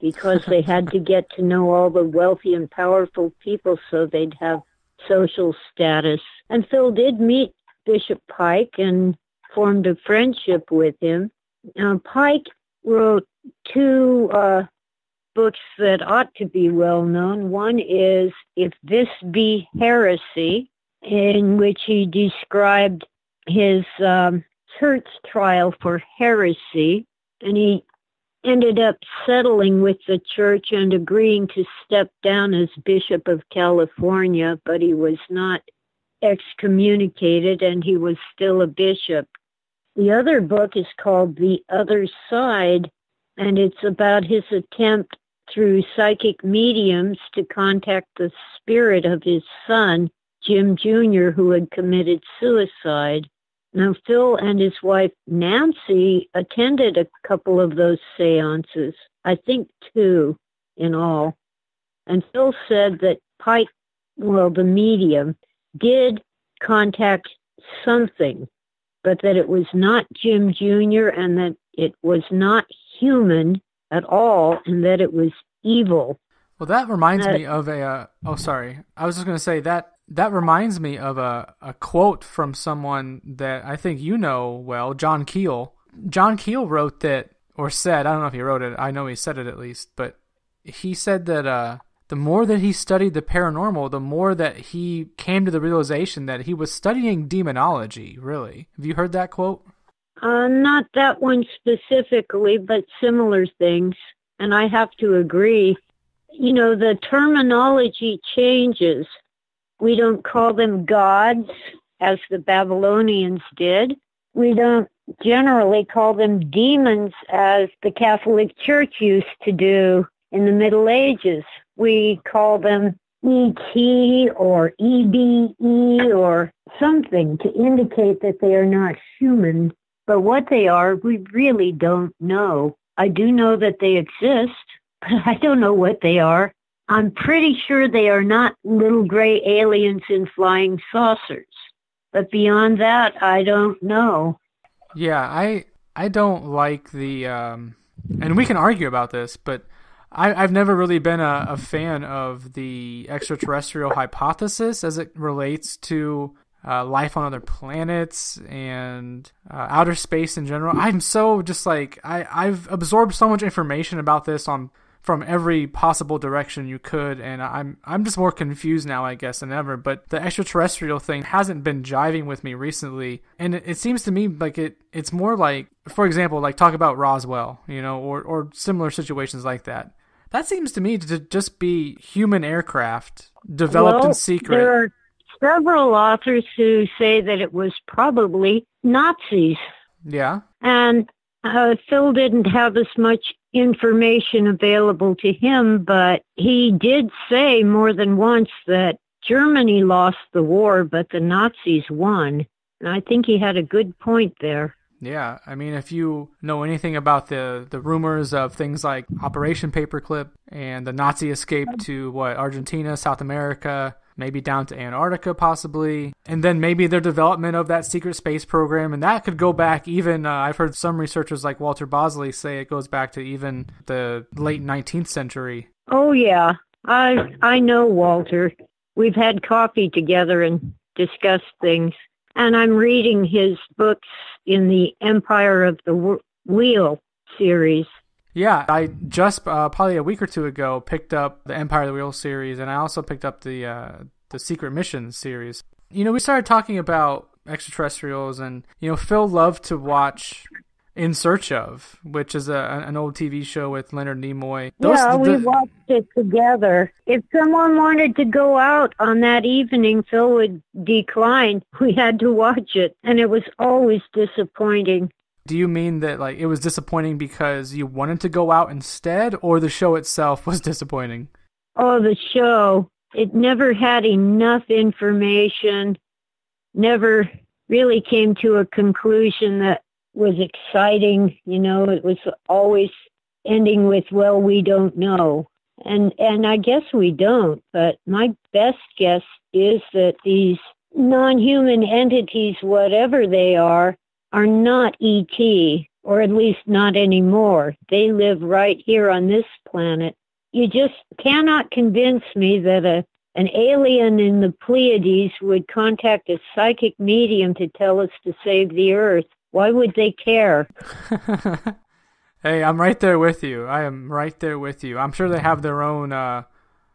because they had to get to know all the wealthy and powerful people so they'd have social status. And Phil did meet Bishop Pike and formed a friendship with him. Now, Pike wrote two uh, books that ought to be well known. One is If This Be Heresy, in which he described his um, church trial for heresy, and he ended up settling with the church and agreeing to step down as Bishop of California, but he was not excommunicated, and he was still a bishop. The other book is called The Other Side, and it's about his attempt through psychic mediums to contact the spirit of his son, Jim Junior, who had committed suicide. Now, Phil and his wife, Nancy, attended a couple of those seances, I think two in all. And Phil said that Pike, well, the medium, did contact something, but that it was not Jim Junior and that it was not human at all and that it was evil. Well, that reminds uh, me of a, uh, oh, sorry. I was just going to say that that reminds me of a, a quote from someone that I think you know well, John Keel. John Keel wrote that, or said, I don't know if he wrote it, I know he said it at least, but he said that, uh, the more that he studied the paranormal, the more that he came to the realization that he was studying demonology, really. Have you heard that quote? Uh, not that one specifically, but similar things. And I have to agree. You know, the terminology changes. We don't call them gods, as the Babylonians did. We don't generally call them demons, as the Catholic Church used to do in the Middle Ages. We call them E T or E B E or something to indicate that they are not human. But what they are, we really don't know. I do know that they exist, but I don't know what they are. I'm pretty sure they are not little gray aliens in flying saucers. But beyond that, I don't know. Yeah, I I don't like the... Um, and we can argue about this, but I, I've never really been a, a fan of the extraterrestrial hypothesis as it relates to uh, life on other planets and uh, outer space in general. I'm so just like... I, I've absorbed so much information about this on... from every possible direction you could, and I'm I'm just more confused now, I guess, than ever. But the extraterrestrial thing hasn't been jiving with me recently, and it, it seems to me like it it's more like, for example, like talk about Roswell, you know, or or similar situations like that. That seems to me to just be human aircraft developed well, in secret. There are several authors who say that it was probably Nazis. Yeah, and uh, Phil didn't have as much information available to him, but he did say more than once that Germany lost the war, but the Nazis won. And I think he had a good point there. Yeah, I mean, if you know anything about the, the rumors of things like Operation Paperclip and the Nazi escape to, what, Argentina, South America, maybe down to Antarctica possibly, and then maybe their development of that secret space program, and that could go back even, uh, I've heard some researchers like Walter Bosley say it goes back to even the late nineteenth century. Oh yeah, I I know Walter. We've had coffee together and discussed things, and I'm reading his books in the Empire of the Wheel series. Yeah, I just uh, probably a week or two ago picked up the Empire of the Wheel series, and I also picked up the uh, the Secret Missions series. You know, we started talking about extraterrestrials, and you know, Phil loved to watch In Search of, which is a an old T V show with Leonard Nimoy. Those, yeah, we the, watched it together. If someone wanted to go out on that evening, Phil would decline. We had to watch it, and it was always disappointing. Do you mean that like it was disappointing because you wanted to go out instead, or the show itself was disappointing? Oh, the show. It never had enough information, never really came to a conclusion that was exciting. You know, it was always ending with, well, we don't know. And, and I guess we don't, but my best guess is that these non-human entities, whatever they are, are not E T, or at least not anymore. They live right here on this planet. You just cannot convince me that a, an alien in the Pleiades would contact a psychic medium to tell us to save the Earth. Why would they care? Hey, I'm right there with you. I am right there with you. I'm sure they have their own uh,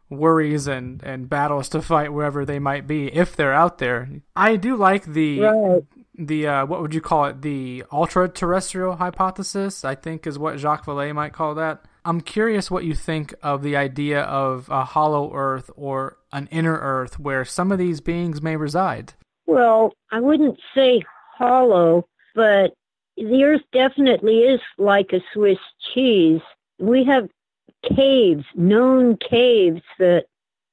worries and, and battles to fight wherever they might be, if they're out there. I do like the... Right. The, uh, what would you call it, the ultra-terrestrial hypothesis, I think is what Jacques Vallée might call that. I'm curious what you think of the idea of a hollow Earth or an inner Earth where some of these beings may reside. Well, I wouldn't say hollow, but the Earth definitely is like a Swiss cheese. We have caves, known caves that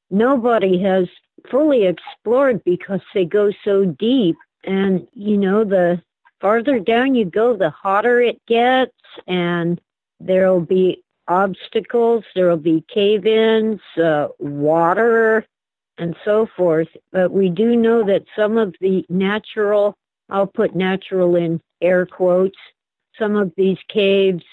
nobody has fully explored because they go so deep. And, you know, the farther down you go, the hotter it gets, and there'll be obstacles, there'll be cave-ins, uh, water, and so forth. But we do know that some of the natural, I'll put natural in air quotes, some of these caves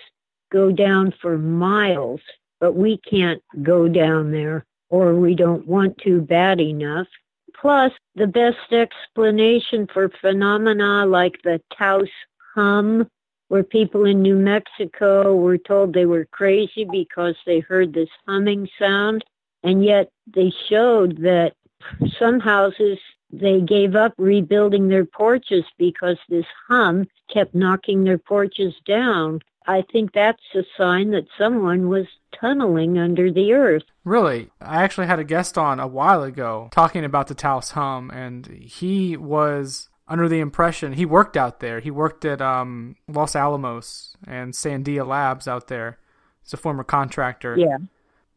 go down for miles, but we can't go down there, or we don't want to bad enough. Plus, the best explanation for phenomena like the Taos hum, where people in New Mexico were told they were crazy because they heard this humming sound, and yet they showed that some houses, they gave up rebuilding their porches because this hum kept knocking their porches down. I think that's a sign that someone was tunneling under the earth. Really? I actually had a guest on a while ago talking about the Taos hum, and he was under the impression he worked out there. He worked at um, Los Alamos and Sandia Labs out there. He's a former contractor. Yeah.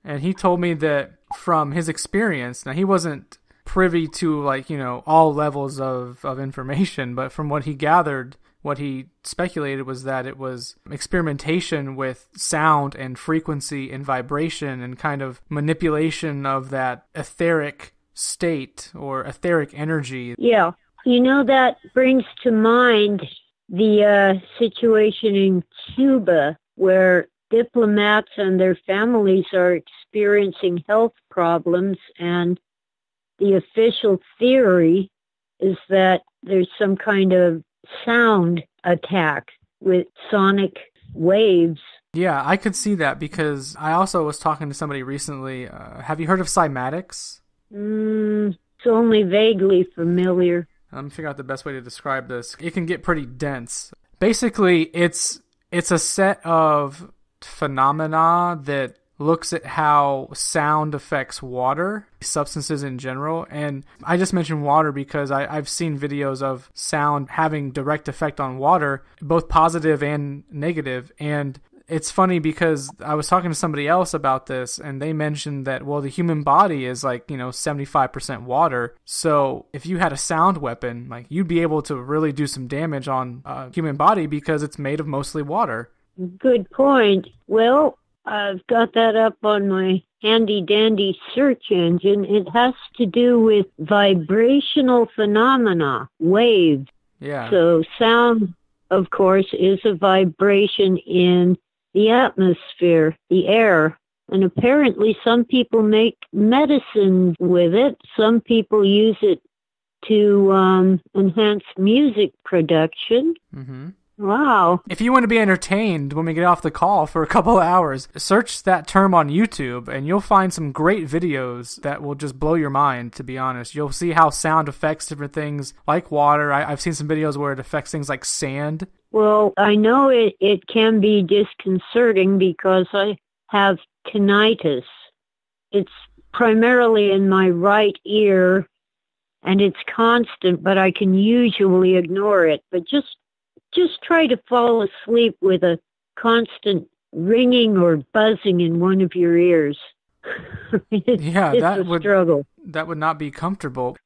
And he told me that from his experience, now he wasn't privy to like, you know, all levels of, of information, but from what he gathered what he speculated was that it was experimentation with sound and frequency and vibration and kind of manipulation of that etheric state or etheric energy. Yeah. You know, that brings to mind the uh, situation in Cuba where diplomats and their families are experiencing health problems, and the official theory is that there's some kind of sound attack with sonic waves. Yeah, I could see that, because I also was talking to somebody recently. Uh, have you heard of cymatics? Mm, it's only vaguely familiar. I'm figuring out the best way to describe this. It can get pretty dense. Basically, it's it's a set of phenomena that looks at how sound affects water, substances in general. And I just mentioned water because I, I've seen videos of sound having direct effect on water, both positive and negative. And it's funny because I was talking to somebody else about this, and they mentioned that, well, the human body is like, you know, seventy-five percent water. So if you had a sound weapon, like, you'd be able to really do some damage on a human body because it's made of mostly water. Good point. Well, I've got that up on my handy-dandy search engine. It has to do with vibrational phenomena, waves. Yeah. So sound, of course, is a vibration in the atmosphere, the air. And apparently some people make medicine with it. Some people use it to um, enhance music production. Mm-hmm. Wow. If you want to be entertained when we get off the call for a couple of hours, search that term on YouTube and you'll find some great videos that will just blow your mind, to be honest. You'll see how sound affects different things like water. I, I've seen some videos where it affects things like sand. Well, I know it, it can be disconcerting because I have tinnitus. It's primarily in my right ear and it's constant, but I can usually ignore it. But just Just try to fall asleep with a constant ringing or buzzing in one of your ears. it's, yeah, it's that a would struggle. That would not be comfortable.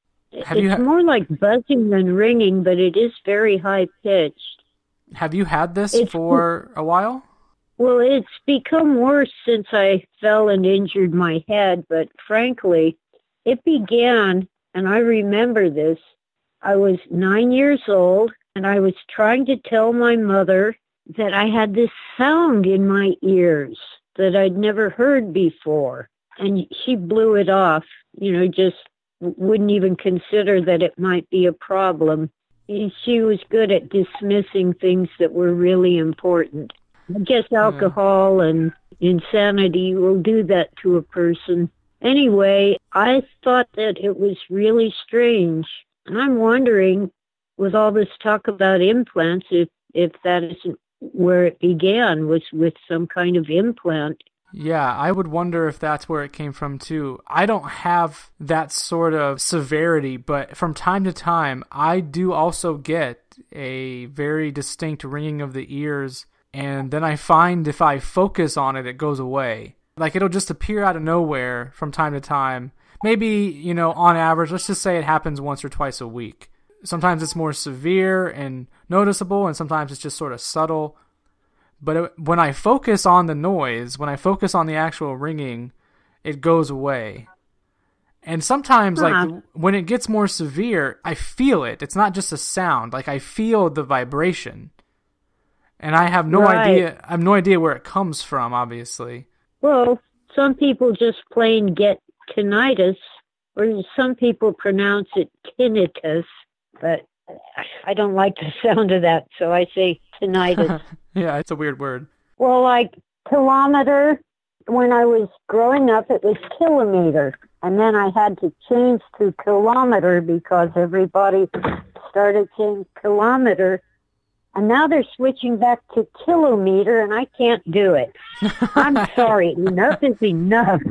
Have it's you more like buzzing than ringing, but it is very high pitched. Have you had this it's, for a while? Well, it's become worse since I fell and injured my head, but frankly, it began, and I remember this, I was nine years old. And I was trying to tell my mother that I had this sound in my ears that I'd never heard before. And she blew it off, you know, just wouldn't even consider that it might be a problem. And she was good at dismissing things that were really important. I guess alcohol mm. and insanity will do that to a person. Anyway, I thought that it was really strange. And I'm wondering, with all this talk about implants, if, if that isn't where it began, was with some kind of implant. Yeah, I would wonder if that's where it came from, too. I don't have that sort of severity, but from time to time, I do also get a very distinct ringing of the ears, and then I find if I focus on it, it goes away. Like, it'll just appear out of nowhere from time to time. Maybe, you know, on average, let's just say it happens once or twice a week. Sometimes it's more severe and noticeable, and sometimes it's just sort of subtle. But it, when I focus on the noise, when I focus on the actual ringing, it goes away. And sometimes, uh-huh. like, when it gets more severe, I feel it. It's not just a sound. Like, I feel the vibration. And I have no right. idea I have no idea where it comes from, obviously. Well, some people just plain get tinnitus, or some people pronounce it tinnitus. But I don't like the sound of that, so I say tinnitus. Yeah, it's a weird word. Well, like kilometer, when I was growing up, it was kilometer. And then I had to change to kilometer because everybody started saying kilometer. And now they're switching back to kilometer, and I can't do it. I'm sorry. Enough is enough.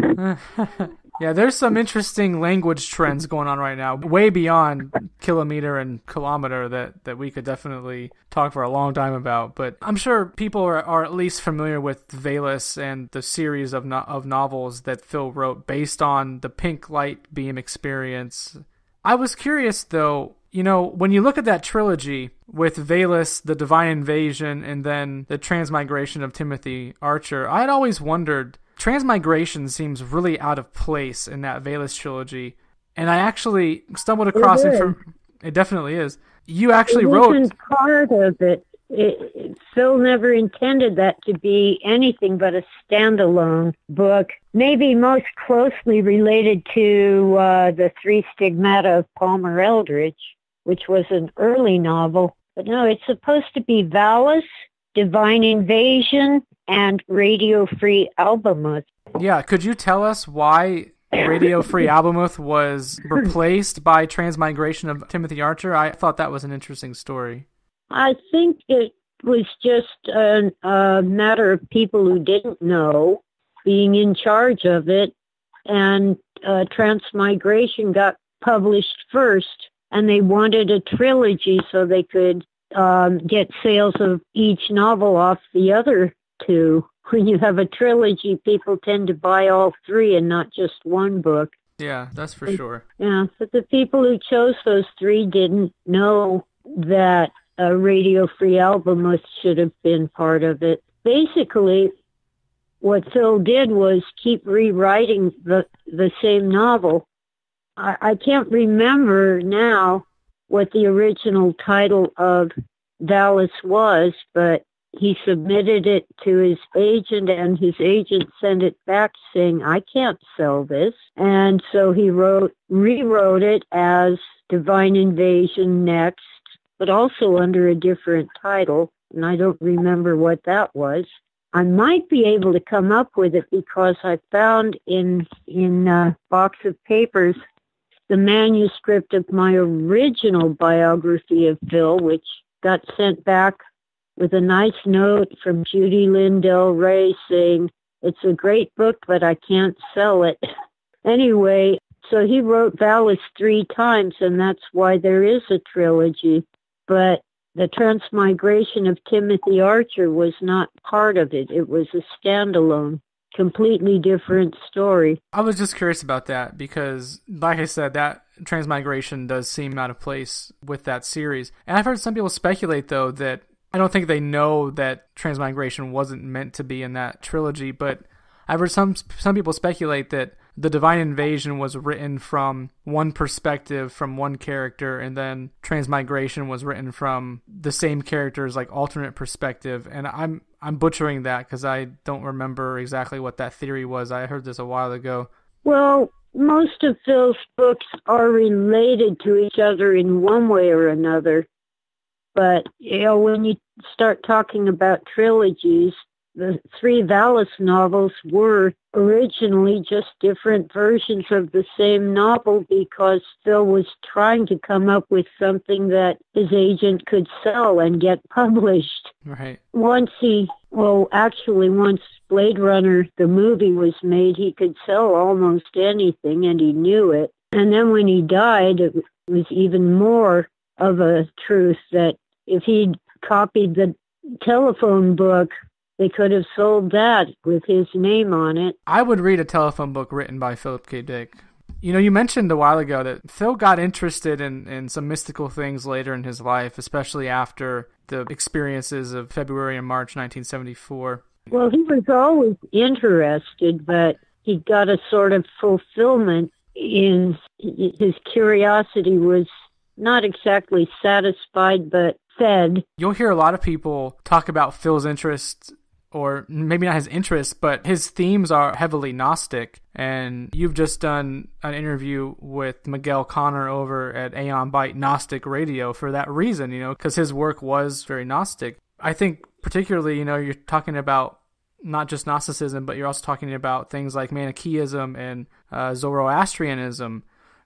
Yeah, there's some interesting language trends going on right now, way beyond kilometer and kilometer that, that we could definitely talk for a long time about. But I'm sure people are, are at least familiar with VALIS and the series of, no of novels that Phil wrote based on the pink light beam experience. I was curious, though, you know, when you look at that trilogy with VALIS, The Divine Invasion, and then The Transmigration of Timothy Archer, I had always wondered, transmigration seems really out of place in that VALIS trilogy. And I actually stumbled across it. From, it definitely is. You actually it wrote... It part of it. It, Phil never intended that to be anything but a standalone book, maybe most closely related to uh, The Three Stigmata of Palmer Eldridge, which was an early novel. But no, it's supposed to be VALIS, Divine Invasion, and Radio Free Albemuth. Yeah, could you tell us why Radio Free Albemuth was replaced by Transmigration of Timothy Archer? I thought that was an interesting story. I think it was just a, a matter of people who didn't know being in charge of it, and uh, Transmigration got published first, and they wanted a trilogy so they could um, get sales of each novel off the other two. When you have a trilogy, people tend to buy all three and not just one book. Yeah, that's for and, sure. Yeah, but the people who chose those three didn't know that Uh, Radio Free Albemuth should have been part of it. Basically, what Phil did was keep rewriting the the same novel. I, I can't remember now what the original title of VALIS was, but he submitted it to his agent, and his agent sent it back saying, I can't sell this. And so he wrote rewrote it as Divine Invasion next, but also under a different title, and I don't remember what that was. I might be able to come up with it because I found in in a box of papers the manuscript of my original biography of Phil, which got sent back with a nice note from Judy Lynn Del Rey saying, it's a great book, but I can't sell it. Anyway, so he wrote VALIS three times, and that's why there is a trilogy. But the Transmigration of Timothy Archer was not part of it. It was a standalone, completely different story. I was just curious about that because, like I said, that Transmigration does seem out of place with that series. And I've heard some people speculate, though, that I don't think they know that Transmigration wasn't meant to be in that trilogy, but I've heard some, some people speculate that The Divine Invasion was written from one perspective, from one character, and then Transmigration was written from the same character's like alternate perspective. And I'm I'm butchering that because I don't remember exactly what that theory was. I heard this a while ago. Well, most of Phil's books are related to each other in one way or another. But you know, when you start talking about trilogies, the three VALIS novels were originally just different versions of the same novel because Phil was trying to come up with something that his agent could sell and get published. Right. Once he, well, actually once Blade Runner, the movie, was made, he could sell almost anything, and he knew it. And then when he died, it was even more of a truth that if he'd copied the telephone book, they could have sold that with his name on it. I would read a telephone book written by Philip K. Dick. You know, you mentioned a while ago that Phil got interested in, in some mystical things later in his life, especially after the experiences of February and March nineteen seventy-four. Well, he was always interested, but he got a sort of fulfillment in his curiosity was not exactly satisfied, but fed. You'll hear a lot of people talk about Phil's interests, or maybe not his interests, but his themes are heavily Gnostic. And you've just done an interview with Miguel Connor over at Aeon Byte Gnostic Radio for that reason, you know, because his work was very Gnostic. I think particularly, you know, you're talking about not just Gnosticism, but you're also talking about things like Manichaeism and uh, Zoroastrianism.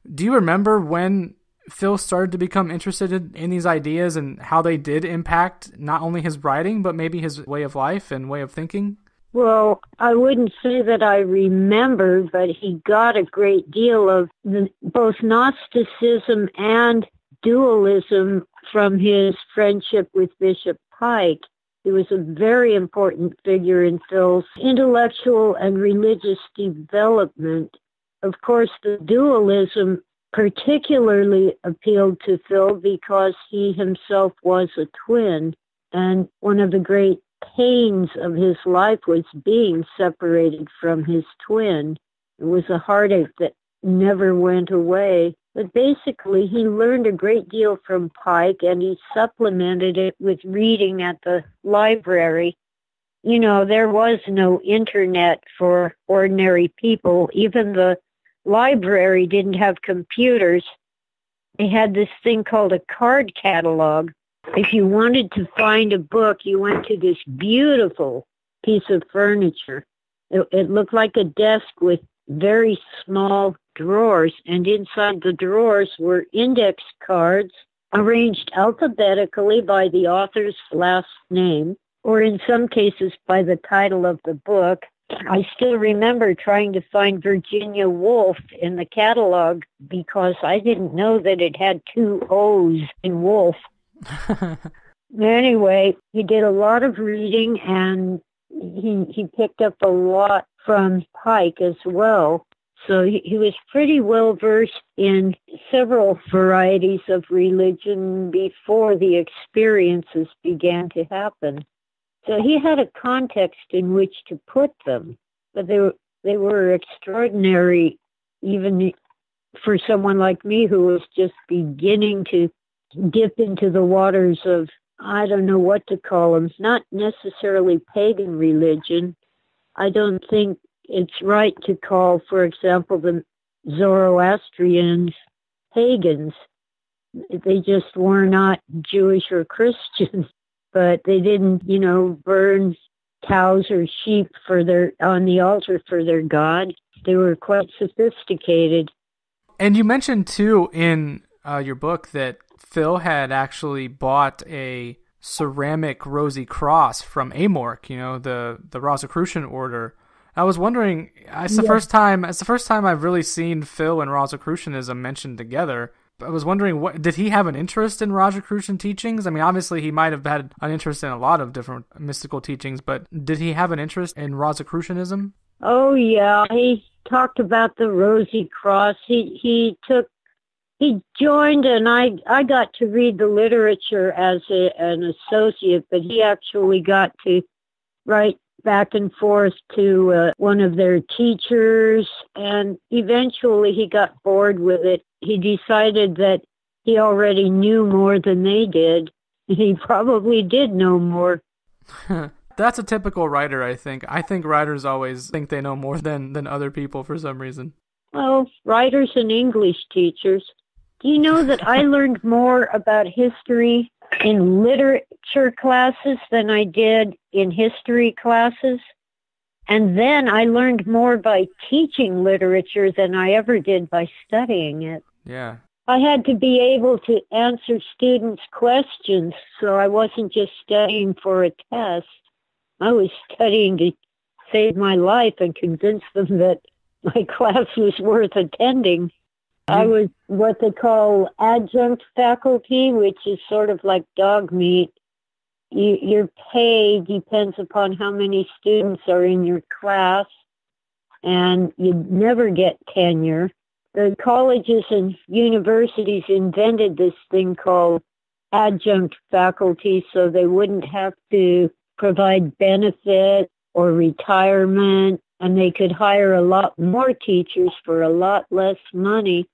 Do you remember when Phil started to become interested in, in these ideas and how they did impact not only his writing, but maybe his way of life and way of thinking? Well, I wouldn't say that I remember, but he got a great deal of the, both Gnosticism and dualism from his friendship with Bishop Pike. He was a very important figure in Phil's intellectual and religious development. Of course, the dualism particularly appealed to Phil because he himself was a twin, and one of the great pains of his life was being separated from his twin. It was a heartache that never went away. But basically, he learned a great deal from Pike, and he supplemented it with reading at the library. You know, there was no internet for ordinary people. Even the library didn't have computers. They had this thing called a card catalog. If you wanted to find a book, you went to this beautiful piece of furniture. It, it looked like a desk with very small drawers, and inside the drawers were index cards arranged alphabetically by the author's last name, or in some cases by the title of the book. I still remember trying to find Virginia Woolf in the catalog because I didn't know that it had two O's in Woolf. Anyway, he did a lot of reading, and he he picked up a lot from Pike as well. So he, he was pretty well versed in several varieties of religion before the experiences began to happen. So he had a context in which to put them, but they were, they were extraordinary, even for someone like me who was just beginning to dip into the waters of, I don't know what to call them, not necessarily pagan religion. I don't think it's right to call, for example, the Zoroastrians pagans. They just were not Jewish or Christian, but they didn't, you know, burn cows or sheep for their on the altar for their god. They were quite sophisticated. And you mentioned, too, in uh, your book that Phil had actually bought a ceramic rosy cross from Amorc, you know, the, the Rosicrucian order. I was wondering, it's the yeah. first time. It's the first time I've really seen Phil and Rosicrucianism mentioned together. I was wondering, what did he have an interest in Rosicrucian teachings? I mean, obviously he might have had an interest in a lot of different mystical teachings, but did he have an interest in Rosicrucianism? Oh yeah, he talked about the Rosy Cross. He he took he joined, and I I got to read the literature as a, an associate, but he actually got to write back and forth to uh, one of their teachers, and eventually he got bored with it. He decided that he already knew more than they did. He probably did know more. That's a typical writer, I think. I think writers always think they know more than, than other people for some reason. Well, writers and English teachers. Do you know that I learned more about history in literature classes than I did in history classes? And then I learned more by teaching literature than I ever did by studying it. Yeah. I had to be able to answer students' questions, so I wasn't just studying for a test. I was studying to save my life and convince them that my class was worth attending. I was what they call adjunct faculty, which is sort of like dog meat. You, your pay depends upon how many students are in your class, and you never get tenure. The colleges and universities invented this thing called adjunct faculty so they wouldn't have to provide benefit or retirement, and they could hire a lot more teachers for a lot less money,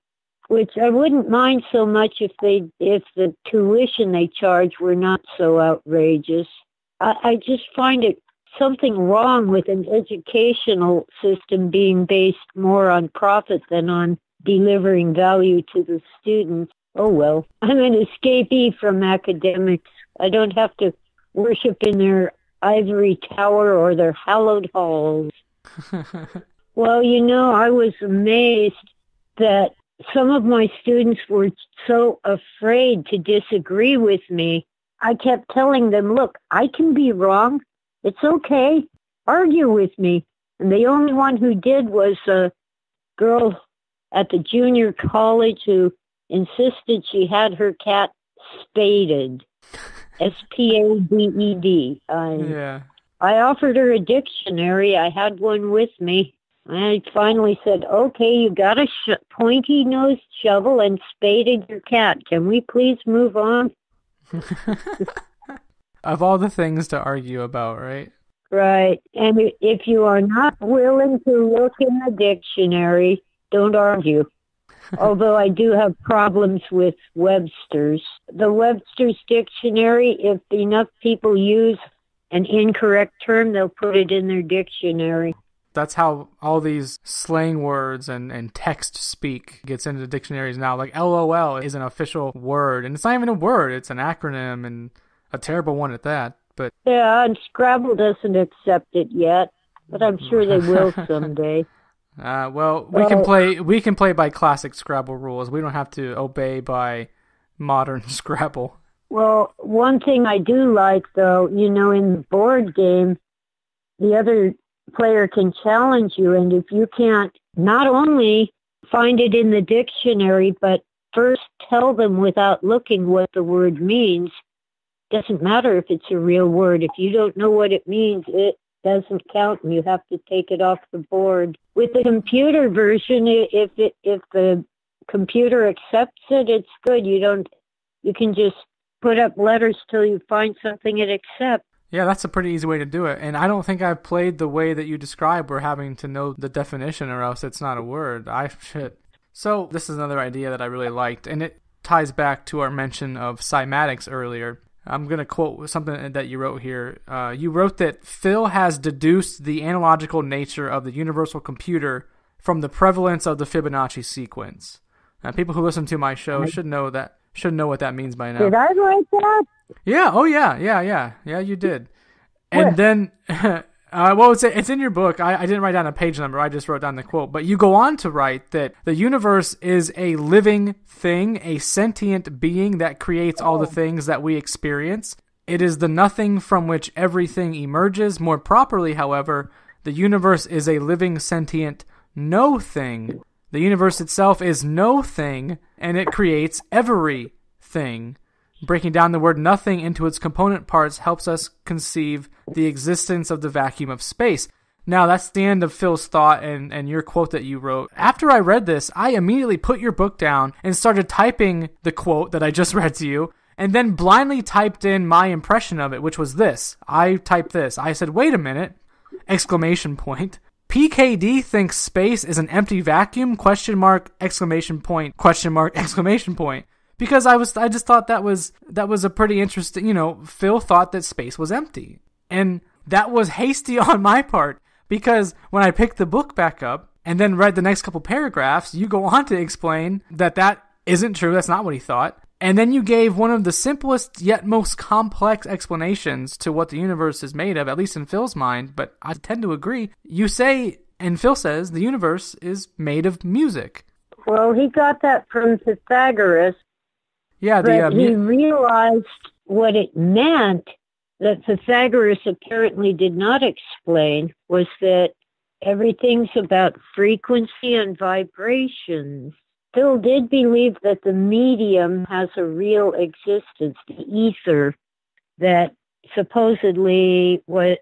which I wouldn't mind so much if they if the tuition they charge were not so outrageous. I, I just find it something wrong with an educational system being based more on profit than on delivering value to the students. Oh, well, I'm an escapee from academics. I don't have to worship in their ivory tower or their hallowed halls. Well, you know, I was amazed that some of my students were so afraid to disagree with me. I kept telling them, look, I can be wrong. It's okay. Argue with me. And the only one who did was a girl at the junior college who insisted she had her cat spaded. S P A D E D. I, yeah. I offered her a dictionary. I had one with me. I finally said, okay, you got a sh- pointy-nosed shovel and spaded your cat. Can we please move on? Of all the things to argue about, right? Right. And if you are not willing to look in the dictionary, don't argue. Although I do have problems with Webster's. The Webster's dictionary, if enough people use an incorrect term, they'll put it in their dictionary. That's how all these slang words and, and text speak gets into dictionaries now. Like LOL is an official word, and it's not even a word. It's an acronym, and a terrible one at that. But yeah, and Scrabble doesn't accept it yet, but I'm sure they will someday. Uh, well, we well, can play. We can play by classic Scrabble rules. We don't have to obey by modern Scrabble. Well, one thing I do like, though, you know, in the board game, the other player can challenge you, and if you can't, not only find it in the dictionary, but first tell them without looking what the word means. Doesn't matter if it's a real word. If you don't know what it means, it doesn't count, and you have to take it off the board. With the computer version, if it, if the computer accepts it, it's good. You don't. You can just put up letters till you find something it accepts. Yeah, that's a pretty easy way to do it. And I don't think I've played the way that you describe, or having to know the definition, or else it's not a word. I shit. So this is another idea that I really liked, and it ties back to our mention of cymatics earlier. I'm going to quote something that you wrote here. Uh, you wrote that Phil has deduced the analogical nature of the universal computer from the prevalence of the Fibonacci sequence. Now, people who listen to my show should know that, should know what that means by now. Did I write that? Yeah. Oh, yeah. Yeah, yeah. Yeah, you did. And then, uh, well, it's, it's in your book. I, I didn't write down a page number. I just wrote down the quote. But you go on to write that the universe is a living thing, a sentient being that creates all the things that we experience. It is the nothing from which everything emerges. More properly, however, the universe is a living, sentient no thing. The universe itself is no thing, and it creates every thing. Breaking down the word nothing into its component parts helps us conceive the existence of the vacuum of space. Now, that's the end of Phil's thought and, and your quote that you wrote. After I read this, I immediately put your book down and started typing the quote that I just read to you, and then blindly typed in my impression of it, which was this. I typed this. I said, wait a minute, exclamation point. P K D thinks space is an empty vacuum, question mark, exclamation point, question mark, exclamation point. Because I was, I just thought that was that was a pretty interesting, you know, Phil thought that space was empty. And that was hasty on my part, because when I picked the book back up and then read the next couple paragraphs, you go on to explain that that isn't true, that's not what he thought. And then you gave one of the simplest yet most complex explanations to what the universe is made of, at least in Phil's mind, but I tend to agree. You say, and Phil says, the universe is made of music. Well, he got that from Pythagoras. Yeah, the, but um, he realized what it meant that Pythagoras apparently did not explain was that everything's about frequency and vibrations. Phil did believe that the medium has a real existence, the ether, that supposedly was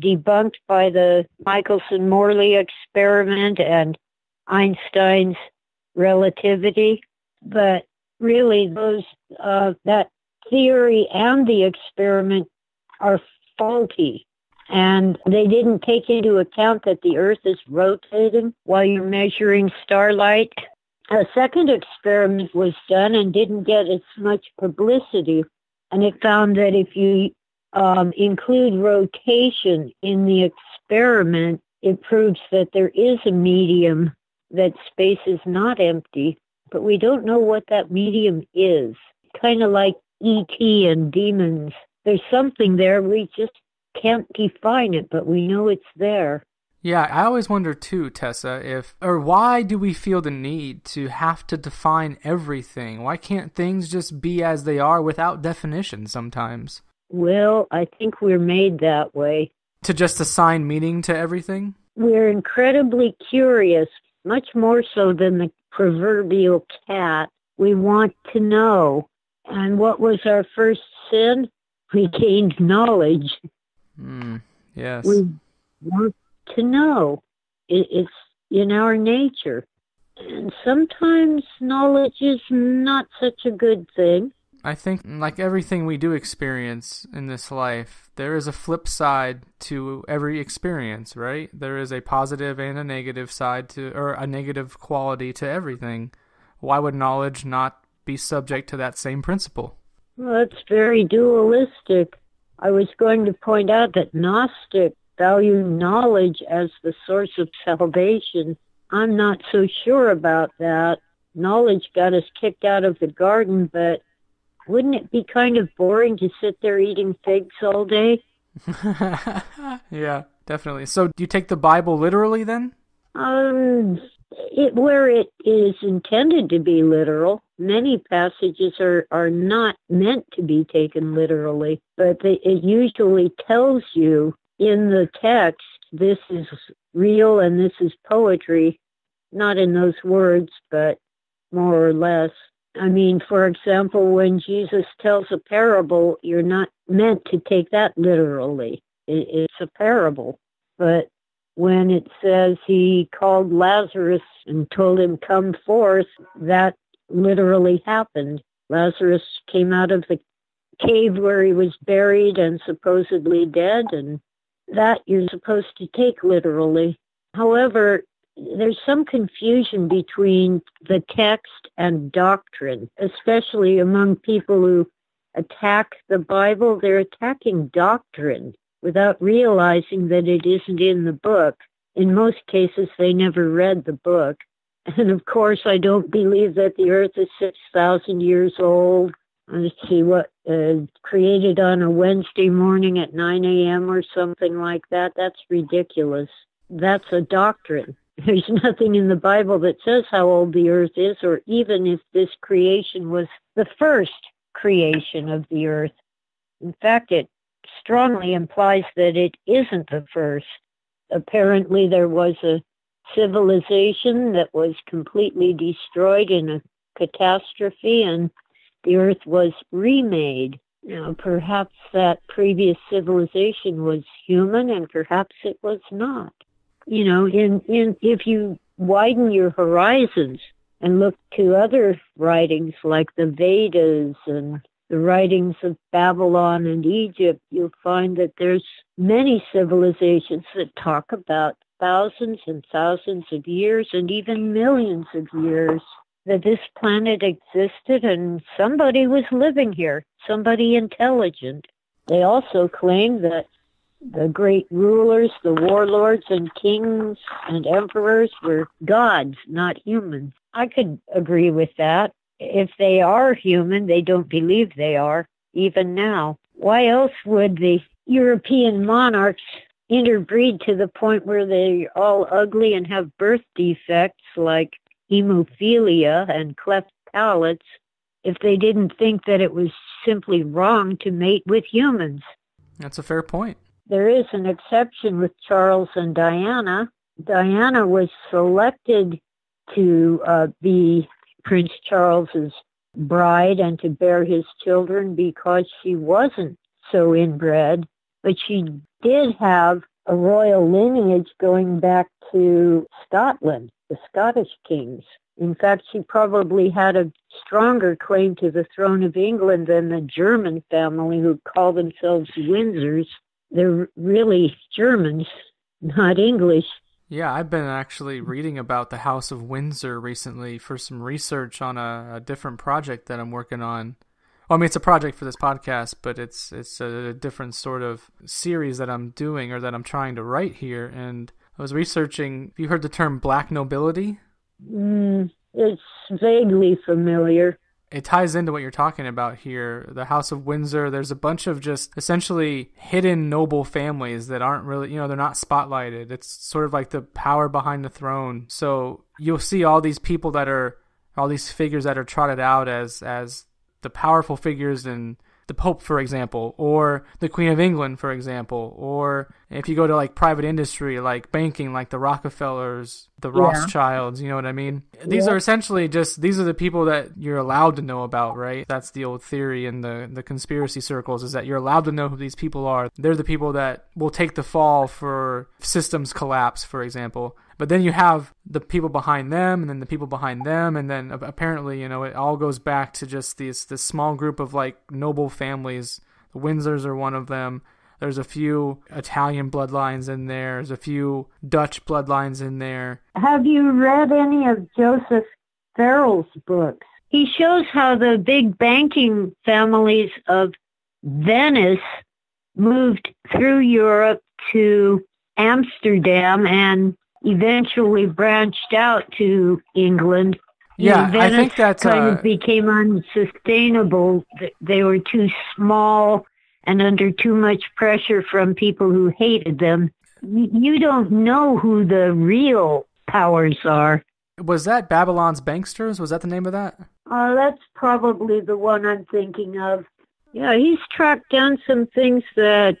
debunked by the Michelson-Morley experiment and Einstein's relativity, but really, those uh, that theory and the experiment are faulty, and they didn't take into account that the Earth is rotating while you're measuring starlight. A second experiment was done and didn't get as much publicity, and it found that if you um, include rotation in the experiment, it proves that there is a medium, that space is not empty. But we don't know what that medium is. Kind of like E T and demons. There's something there. We just can't define it, but we know it's there. Yeah, I always wonder too, Tessa, if or why do we feel the need to have to define everything? Why can't things just be as they are without definition sometimes? Well, I think we're made that way. To just assign meaning to everything? We're incredibly curious, much more so than the proverbial cat. We want to know. And what was our first sin? We gained knowledge. Mm, yes. We want to know. It's in our nature. And sometimes knowledge is not such a good thing. I think, like everything we do experience in this life, there is a flip side to every experience, right? There is a positive and a negative side to, or a negative quality to everything. Why would knowledge not be subject to that same principle? Well, it's very dualistic. I was going to point out that Gnostics value knowledge as the source of salvation. I'm not so sure about that. Knowledge got us kicked out of the garden, but wouldn't it be kind of boring to sit there eating figs all day? Yeah, definitely. So do you take the Bible literally then? Um, it, where it is intended to be literal. Many passages are, are not meant to be taken literally, but they, it usually tells you in the text, this is real and this is poetry. Not in those words, but more or less. I mean, for example, when Jesus tells a parable, you're not meant to take that literally. It's a parable. But when it says he called Lazarus and told him, come forth, that literally happened. Lazarus came out of the cave where he was buried and supposedly dead, and that you're supposed to take literally. However, there's some confusion between the text and doctrine, especially among people who attack the Bible. They're attacking doctrine without realizing that it isn't in the book. In most cases, they never read the book. And of course, I don't believe that the earth is six thousand years old. Let's see what, uh, created on a Wednesday morning at nine a.m. or something like that. That's ridiculous. That's a doctrine. There's nothing in the Bible that says how old the earth is, or even if this creation was the first creation of the earth. In fact, it strongly implies that it isn't the first. Apparently, there was a civilization that was completely destroyed in a catastrophe, and the earth was remade. Now, perhaps that previous civilization was human, and perhaps it was not. You know, in, in if you widen your horizons and look to other writings like the Vedas and the writings of Babylon and Egypt, you'll find that there's many civilizations that talk about thousands and thousands of years and even millions of years, that this planet existed and somebody was living here, somebody intelligent. They also claim that the great rulers, the warlords and kings and emperors were gods, not humans. I could agree with that. If they are human, they don't believe they are, even now. Why else would the European monarchs interbreed to the point where they're all ugly and have birth defects like hemophilia and cleft palates if they didn't think that it was simply wrong to mate with humans? That's a fair point. There is an exception with Charles and Diana. Diana was selected to uh, be Prince Charles's bride and to bear his children because she wasn't so inbred, but she did have a royal lineage going back to Scotland, the Scottish kings. In fact, she probably had a stronger claim to the throne of England than the German family who call themselves Windsors. They're really Germans, not English. Yeah, I've been actually reading about the House of Windsor recently for some research on a, a different project that I'm working on. Well, I mean, it's a project for this podcast, but it's it's a different sort of series that I'm doing or that I'm trying to write here. And I was researching, have you heard the term black nobility? Mm, it's vaguely familiar. It ties into what you're talking about here. The House of Windsor, there's a bunch of just essentially hidden noble families that aren't really, you know, they're not spotlighted. It's sort of like the power behind the throne. So you'll see all these people that are, all these figures that are trotted out as, as the powerful figures in the Pope, for example, or the Queen of England, for example, or if you go to like private industry, like banking, like the Rockefellers, the yeah. Rothschilds, you know what I mean? These yeah. are essentially just, these are the people that you're allowed to know about, right? That's the old theory in the, the conspiracy circles, is that you're allowed to know who these people are. They're the people that will take the fall for systems collapse, for example. But then you have the people behind them, and then the people behind them, and then apparently, you know, it all goes back to just these this small group of like noble families. The Windsors are one of them. There's a few Italian bloodlines in there. There's a few Dutch bloodlines in there. Have you read any of Joseph Farrell's books? He shows how the big banking families of Venice moved through Europe to Amsterdam and eventually branched out to England. Yeah, I think that's... Venice kind of became unsustainable. They were too small and under too much pressure from people who hated them. You don't know who the real powers are. Was that Babylon's Banksters? Was that the name of that? Uh, that's probably the one I'm thinking of. Yeah, he's tracked down some things that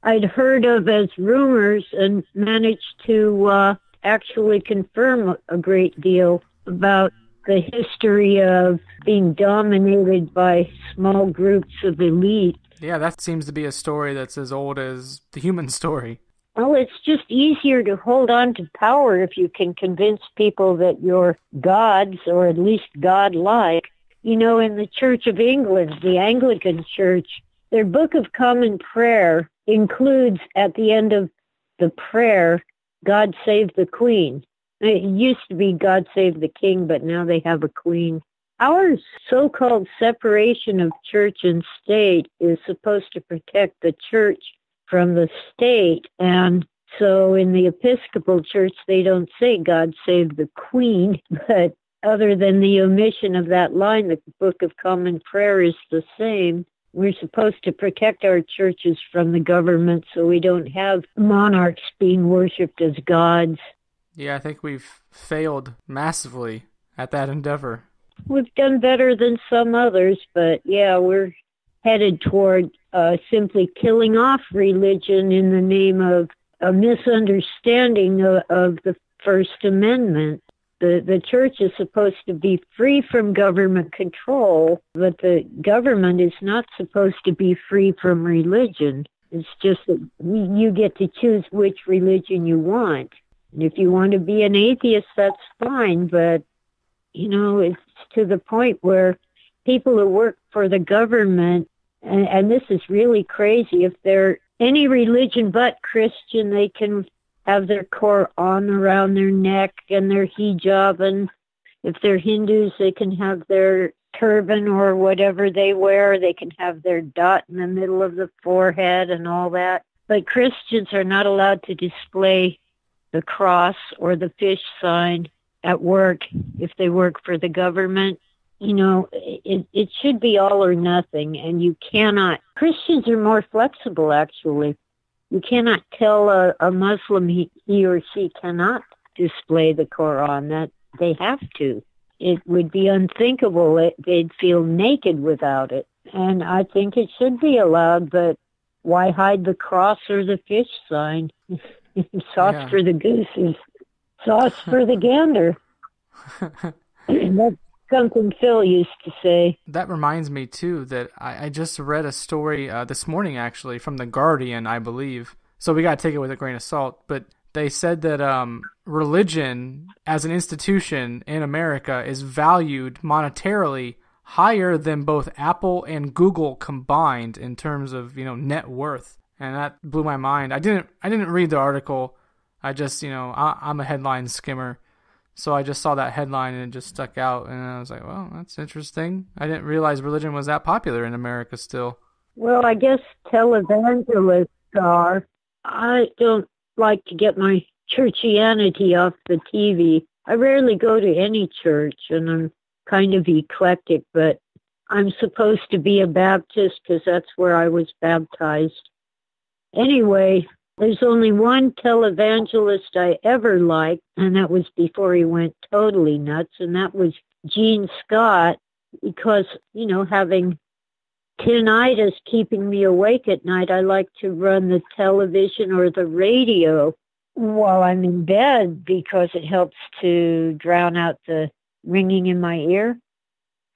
I'd heard of as rumors and managed to uh, actually confirm a great deal about the history of being dominated by small groups of elite. Yeah, that seems to be a story that's as old as the human story. Well, it's just easier to hold on to power if you can convince people that you're gods, or at least godlike. You know, in the Church of England, the Anglican Church, their Book of Common Prayer includes, at the end of the prayer, God save the Queen. It used to be God save the King, but now they have a Queen. Our so-called separation of church and state is supposed to protect the church from the state. And so in the Episcopal Church, they don't say God save the Queen. But other than the omission of that line, the Book of Common Prayer is the same. We're supposed to protect our churches from the government so we don't have monarchs being worshipped as gods. Yeah, I think we've failed massively at that endeavor. We've done better than some others, but yeah, we're headed toward uh, simply killing off religion in the name of a misunderstanding of, of the First Amendment. The, the church is supposed to be free from government control, but the government is not supposed to be free from religion. It's just that you get to choose which religion you want. And if you want to be an atheist, that's fine, but you know, it's to the point where people who work for the government, and, and this is really crazy, if they're any religion but Christian, they can have their Koran around their neck and their hijab, and if they're Hindus, they can have their turban or whatever they wear. They can have their dot in the middle of the forehead and all that. But Christians are not allowed to display the cross or the fish sign at work, if they work for the government. You know, it, it should be all or nothing, and you cannot. Christians are more flexible, actually. You cannot tell a, a Muslim he, he or she cannot display the Koran, that they have to. It would be unthinkable. It, they'd feel naked without it. And I think it should be allowed, but why hide the cross or the fish sign? Sauce yeah. for the goose is sauce for the gander. That's something Phil used to say. That reminds me, too, that I, I just read a story uh, this morning, actually, from The Guardian, I believe. So we got to take it with a grain of salt. But they said that um, religion as an institution in America is valued monetarily higher than both Apple and Google combined in terms of, you know, net worth. And that blew my mind. I didn't I didn't read the article. I just, you know, I, I'm a headline skimmer. So I just saw that headline and it just stuck out. And I was like, well, that's interesting. I didn't realize religion was that popular in America still. Well, I guess televangelists are. I don't like to get my churchianity off the T V. I rarely go to any church, and I'm kind of eclectic, but I'm supposed to be a Baptist because that's where I was baptized. Anyway, there's only one televangelist I ever liked, and that was before he went totally nuts, and that was Gene Scott, because, you know, having tinnitus keeping me awake at night, I like to run the television or the radio while I'm in bed because it helps to drown out the ringing in my ear.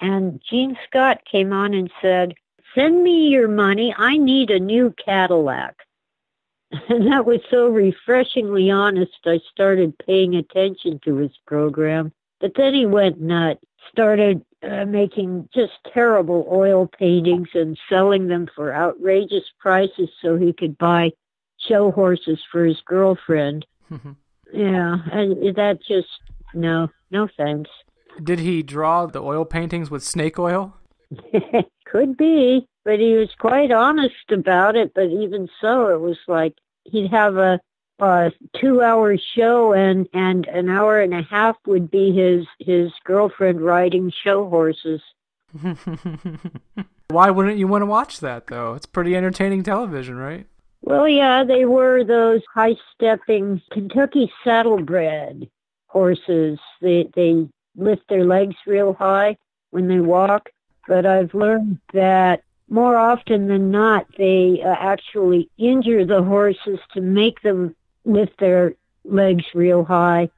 And Gene Scott came on and said, "Send me your money. I need a new Cadillac." And that was so refreshingly honest, I started paying attention to his program. But then he went nuts, started uh, making just terrible oil paintings and selling them for outrageous prices so he could buy show horses for his girlfriend. Yeah, and that just, no, no thanks. Did he draw the oil paintings with snake oil? Could be, but he was quite honest about it. But even so, it was like he'd have a, a two-hour show, and, and an hour and a half would be his, his girlfriend riding show horses. Why wouldn't you want to watch that, though? It's pretty entertaining television, right? Well, yeah, they were those high-stepping Kentucky saddlebred horses. They, they lift their legs real high when they walk. But I've learned that more often than not, they uh, actually injure the horses to make them lift their legs real high.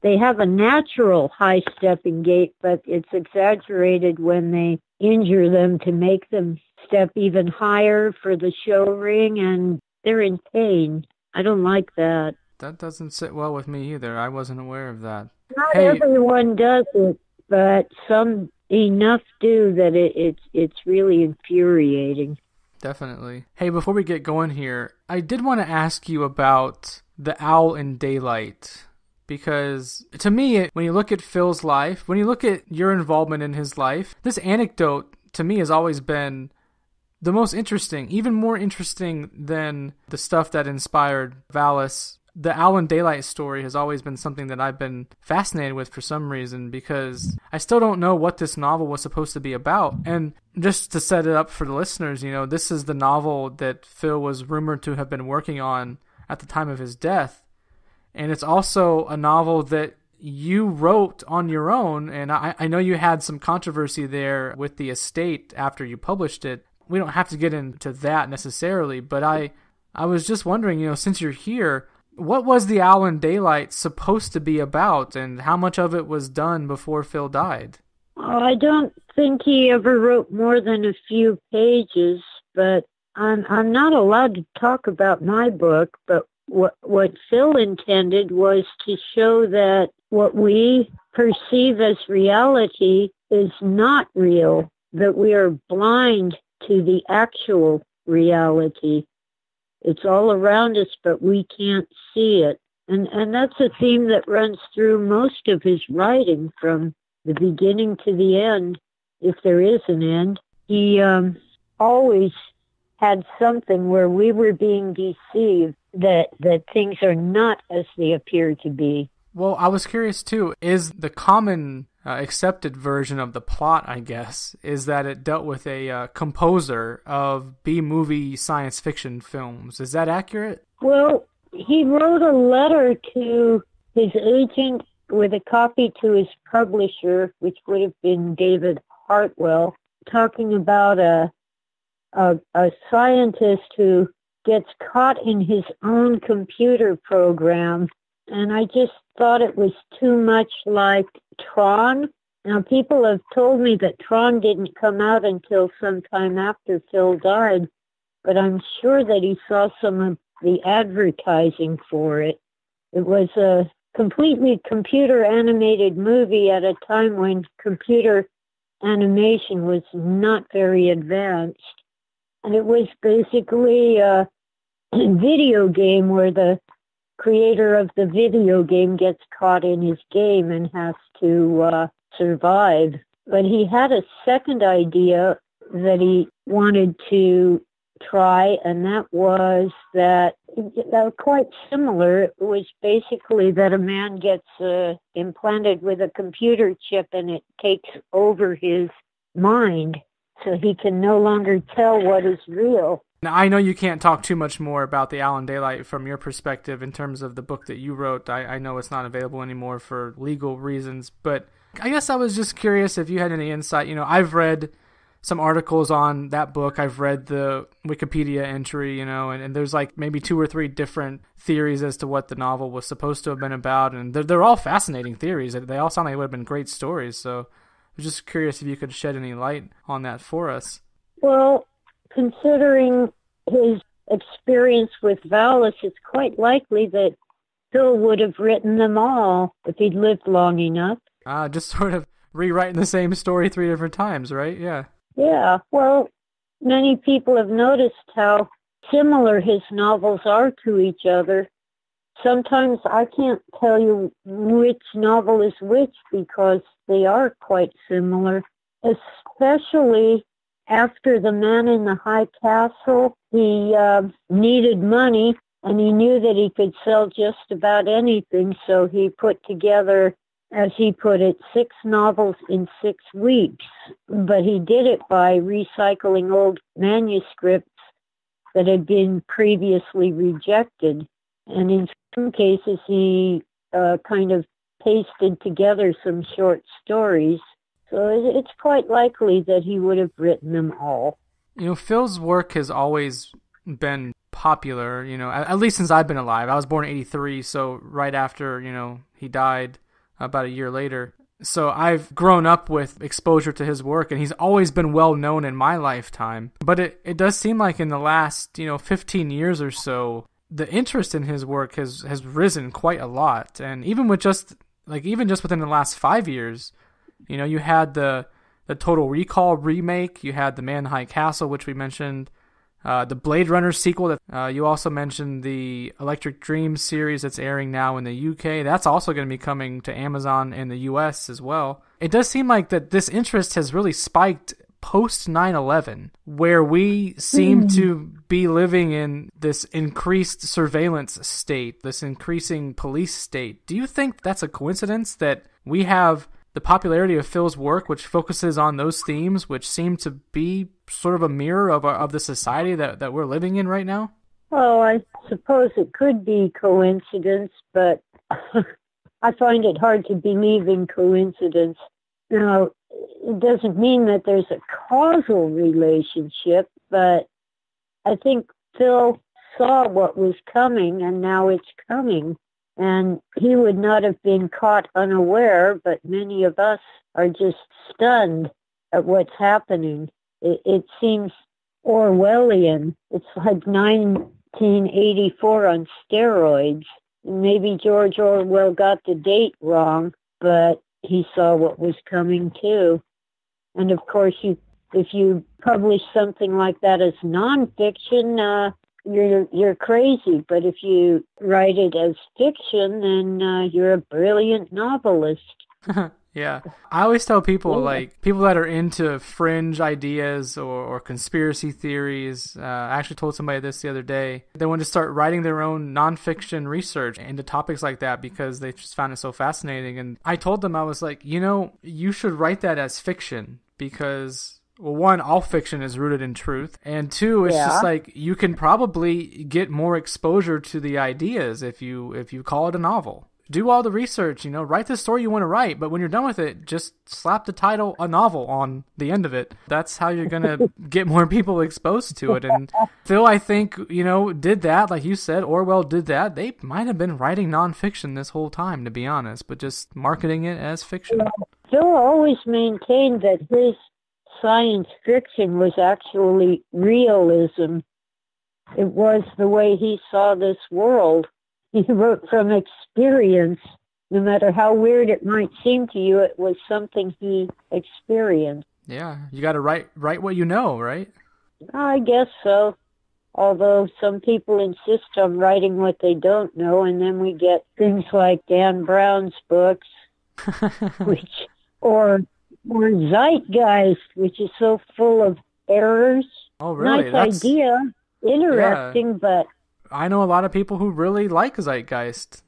They have a natural high-stepping gait, but it's exaggerated when they injure them to make them step even higher for the show ring, and they're in pain. I don't like that. That doesn't sit well with me either. I wasn't aware of that. Not hey. everyone does it, but some... enough do that it, it's it's really infuriating. Definitely. Hey, before we get going here, I did want to ask you about The Owl in Daylight, because to me, when you look at Phil's life, when you look at your involvement in his life, this anecdote to me has always been the most interesting, even more interesting than the stuff that inspired Valis. The Owl in Daylight story has always been something that I've been fascinated with for some reason, because I still don't know what this novel was supposed to be about. And just to set it up for the listeners, you know, this is the novel that Phil was rumored to have been working on at the time of his death. And it's also a novel that you wrote on your own. And I, I know you had some controversy there with the estate after you published it. We don't have to get into that necessarily, but I, I was just wondering, you know, since you're here, what was The Owl in Daylight supposed to be about, and how much of it was done before Phil died? Well, I don't think he ever wrote more than a few pages, but I'm, I'm not allowed to talk about my book, but what, what Phil intended was to show that what we perceive as reality is not real, that we are blind to the actual reality. It's all around us, but we can't see it. And and that's a theme that runs through most of his writing from the beginning to the end, if there is an end. He um, always had something where we were being deceived, that, that things are not as they appear to be. Well, I was curious, too, is the common uh, accepted version of the plot, I guess, is that it dealt with a uh, composer of B-movie science fiction films. Is that accurate? Well, he wrote a letter to his agent with a copy to his publisher, which would have been David Hartwell, talking about a, a, a scientist who gets caught in his own computer program. And I just thought it was too much like Tron. Now, people have told me that Tron didn't come out until sometime after Phil died, but I'm sure that he saw some of the advertising for it. It was a completely computer-animated movie at a time when computer animation was not very advanced. And it was basically a video game where the creator of the video game gets caught in his game and has to uh, survive. But he had a second idea that he wanted to try, and that was that, that was quite similar. It was basically that a man gets uh, implanted with a computer chip and it takes over his mind, so he can no longer tell what is real. Now, I know you can't talk too much more about The Owl in Daylight from your perspective in terms of the book that you wrote. I, I know it's not available anymore for legal reasons, but I guess I was just curious if you had any insight. You know, I've read some articles on that book. I've read the Wikipedia entry, you know, and, and there's like maybe two or three different theories as to what the novel was supposed to have been about, and they're, they're all fascinating theories. They all sound like it would have been great stories, so I was just curious if you could shed any light on that for us. Well, considering his experience with VALIS, it's quite likely that Phil would have written them all if he'd lived long enough. Ah, uh, just sort of rewriting the same story three different times, right? Yeah. Yeah. Well, many people have noticed how similar his novels are to each other. Sometimes I can't tell you which novel is which because they are quite similar, especially after The Man in the High Castle. He uh, needed money, and he knew that he could sell just about anything, so he put together, as he put it, six novels in six weeks. But he did it by recycling old manuscripts that had been previously rejected. And in some cases, he uh, kind of pasted together some short stories. So it's quite likely that he would have written them all. You know, Phil's work has always been popular, you know, at, at least since I've been alive. I was born in eighty-three, so right after, you know, he died about a year later. So I've grown up with exposure to his work, and he's always been well known in my lifetime. But it, it does seem like in the last, you know, fifteen years or so, the interest in his work has, has risen quite a lot. And even with just, like, even just within the last five years, you know, you had the, the Total Recall remake, you had The Man in the High Castle, which we mentioned, uh, the Blade Runner sequel, that uh, you also mentioned the Electric Dreams series that's airing now in the U K. That's also going to be coming to Amazon in the U S as well. It does seem like that this interest has really spiked post nine eleven, where we seem to be living in this increased surveillance state, this increasing police state. Do you think that's a coincidence that we have the popularity of Phil's work, which focuses on those themes, which seem to be sort of a mirror of our, of the society that, that we're living in right now? Well, I suppose it could be coincidence, but I find it hard to believe in coincidence. Now, it doesn't mean that there's a causal relationship, but I think Phil saw what was coming, and now it's coming. And he would not have been caught unaware, but many of us are just stunned at what's happening. It, it seems Orwellian. It's like nineteen eighty-four on steroids. Maybe George Orwell got the date wrong, but he saw what was coming too. And of course, you, if you publish something like that as nonfiction, uh, You're you're crazy, but if you write it as fiction, then uh, you're a brilliant novelist. Yeah. I always tell people, yeah. like, people that are into fringe ideas or, or conspiracy theories, uh, I actually told somebody this the other day, they wanted to start writing their own nonfiction research into topics like that because they just found it so fascinating. And I told them, I was like, you know, you should write that as fiction because... Well, one, all fiction is rooted in truth. And two, it's yeah. just like you can probably get more exposure to the ideas if you if you call it a novel. Do all the research, you know, write the story you want to write. But when you're done with it, just slap the title a novel on the end of it. That's how you're going to get more people exposed to it. And Phil, I think, you know, did that. Like you said, Orwell did that. They might have been writing nonfiction this whole time, to be honest, but just marketing it as fiction. Phil always maintained that his science fiction was actually realism. It was the way he saw this world. He wrote from experience. No matter how weird it might seem to you, it was something he experienced. Yeah, you got to write, write what you know, right? I guess so. Although some people insist on writing what they don't know, and then we get things like Dan Brown's books, which, or... or Zeitgeist, which is so full of errors. Oh, really? Nice That's... idea. Interesting, yeah. But... I know a lot of people who really like Zeitgeist.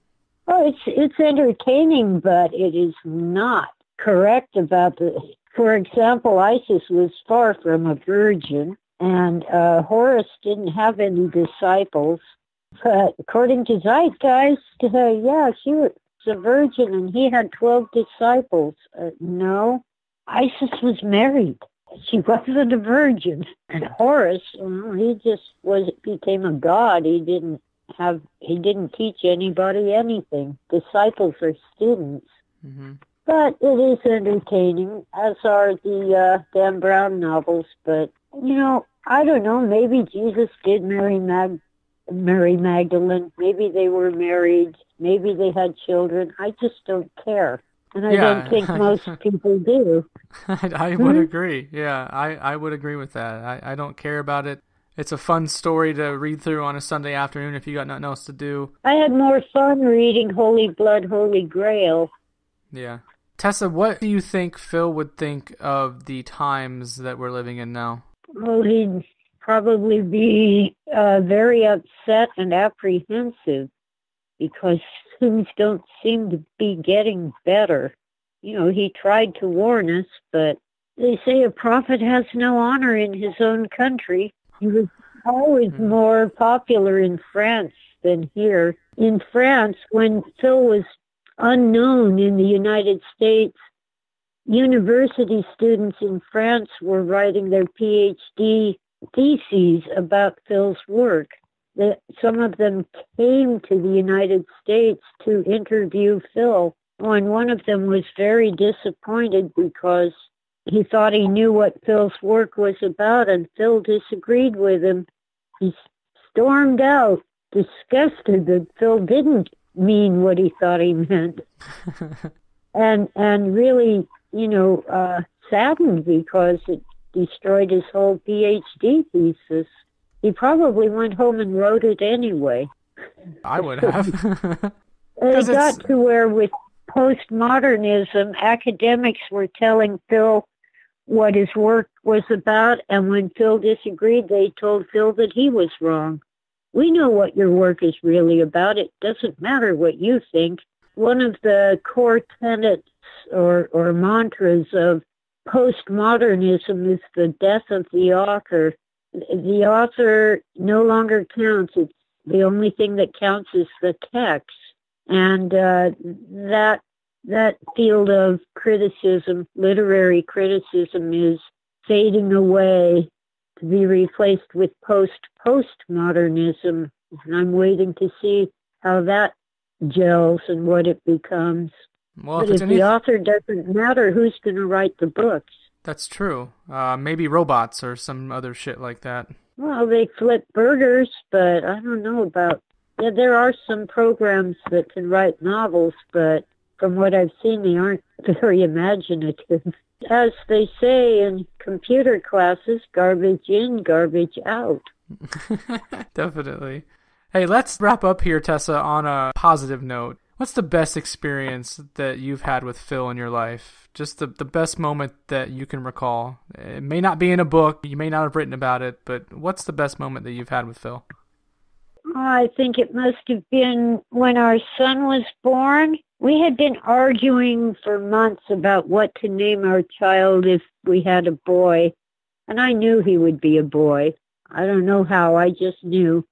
Oh, it's it's entertaining, but it is not correct about the... For example, Isis was far from a virgin, and uh, Horus didn't have any disciples. But according to Zeitgeist, uh, yeah, she was a virgin, and he had twelve disciples. Uh, no... Isis was married. She wasn't a virgin. And Horus, he just was became a god. He didn't have. He didn't teach anybody anything. Disciples are students. Mm-hmm. But it is entertaining, as are the uh, Dan Brown novels. But you know, I don't know. Maybe Jesus did marry Mag- Mary Magdalene. Maybe they were married. Maybe they had children. I just don't care. And I yeah. don't think most people do. I, I would hmm? agree. Yeah, I, I would agree with that. I, I don't care about it. It's a fun story to read through on a Sunday afternoon if you got nothing else to do. I had more fun reading Holy Blood, Holy Grail. Yeah. Tessa, what do you think Phil would think of the times that we're living in now? Well, he'd probably be uh, very upset and apprehensive because things don't seem to be getting better. You know, he tried to warn us, but they say a prophet has no honor in his own country. He was always more popular in France than here. In France, when Phil was unknown in the United States, university students in France were writing their P H D theses about Phil's work. They, some of them came to the United States to interview Phil. Oh, and one of them was very disappointed because he thought he knew what Phil's work was about, and Phil disagreed with him. He stormed out, disgusted that Phil didn't mean what he thought he meant. and and really, you know, uh, saddened because it destroyed his whole P H D thesis. He probably went home and wrote it anyway. I would have. And it got it's... to where with postmodernism, academics were telling Phil what his work was about, and when Phil disagreed, they told Phil that he was wrong. We know what your work is really about. It doesn't matter what you think. One of the core tenets or, or mantras of postmodernism is the death of the author. The author no longer counts. It's the only thing that counts is the text. And uh, that that field of criticism, literary criticism, is fading away to be replaced with post-postmodernism. And I'm waiting to see how that gels and what it becomes. Well, but if, if any... the author doesn't matter, who's going to write the books? That's true. Uh, maybe robots or some other shit like that. Well, they flip burgers, but I don't know about... Yeah, there are some programs that can write novels, but from what I've seen, they aren't very imaginative. As they say in computer classes, garbage in, garbage out. Definitely. Hey, let's wrap up here, Tessa, on a positive note. What's the best experience that you've had with Phil in your life? Just the, the best moment that you can recall. It may not be in a book. You may not have written about it, but what's the best moment that you've had with Phil? I think it must have been when our son was born. We had been arguing for months about what to name our child if we had a boy. And I knew he would be a boy. I don't know how, I just knew.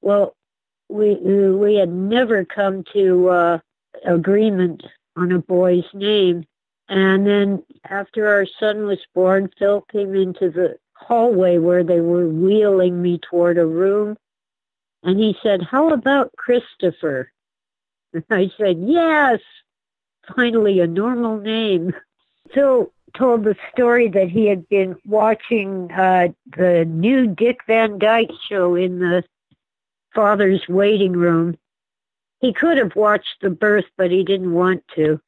Well, we we had never come to uh, agreement on a boy's name. And then after our son was born, Phil came into the hallway where they were wheeling me toward a room. And he said, "How about Christopher?" And I said, "Yes, finally a normal name." Phil told the story that he had been watching uh, the new Dick Van Dyke show in the father's waiting room. He could have watched the birth, but he didn't want to.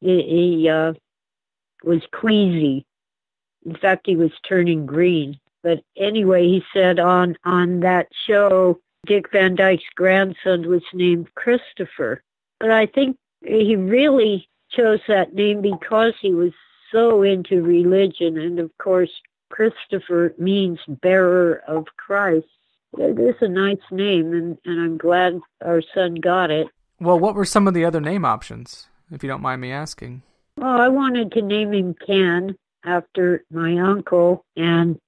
He, he uh, was queasy. In fact, he was turning green. But anyway, he said on, on that show, Dick Van Dyke's grandson was named Christopher. But I think he really chose that name because he was so into religion. And, of course, Christopher means bearer of Christ. It is a nice name, and, and I'm glad our son got it. Well, what were some of the other name options, if you don't mind me asking? Well, I wanted to name him Ken after my uncle, and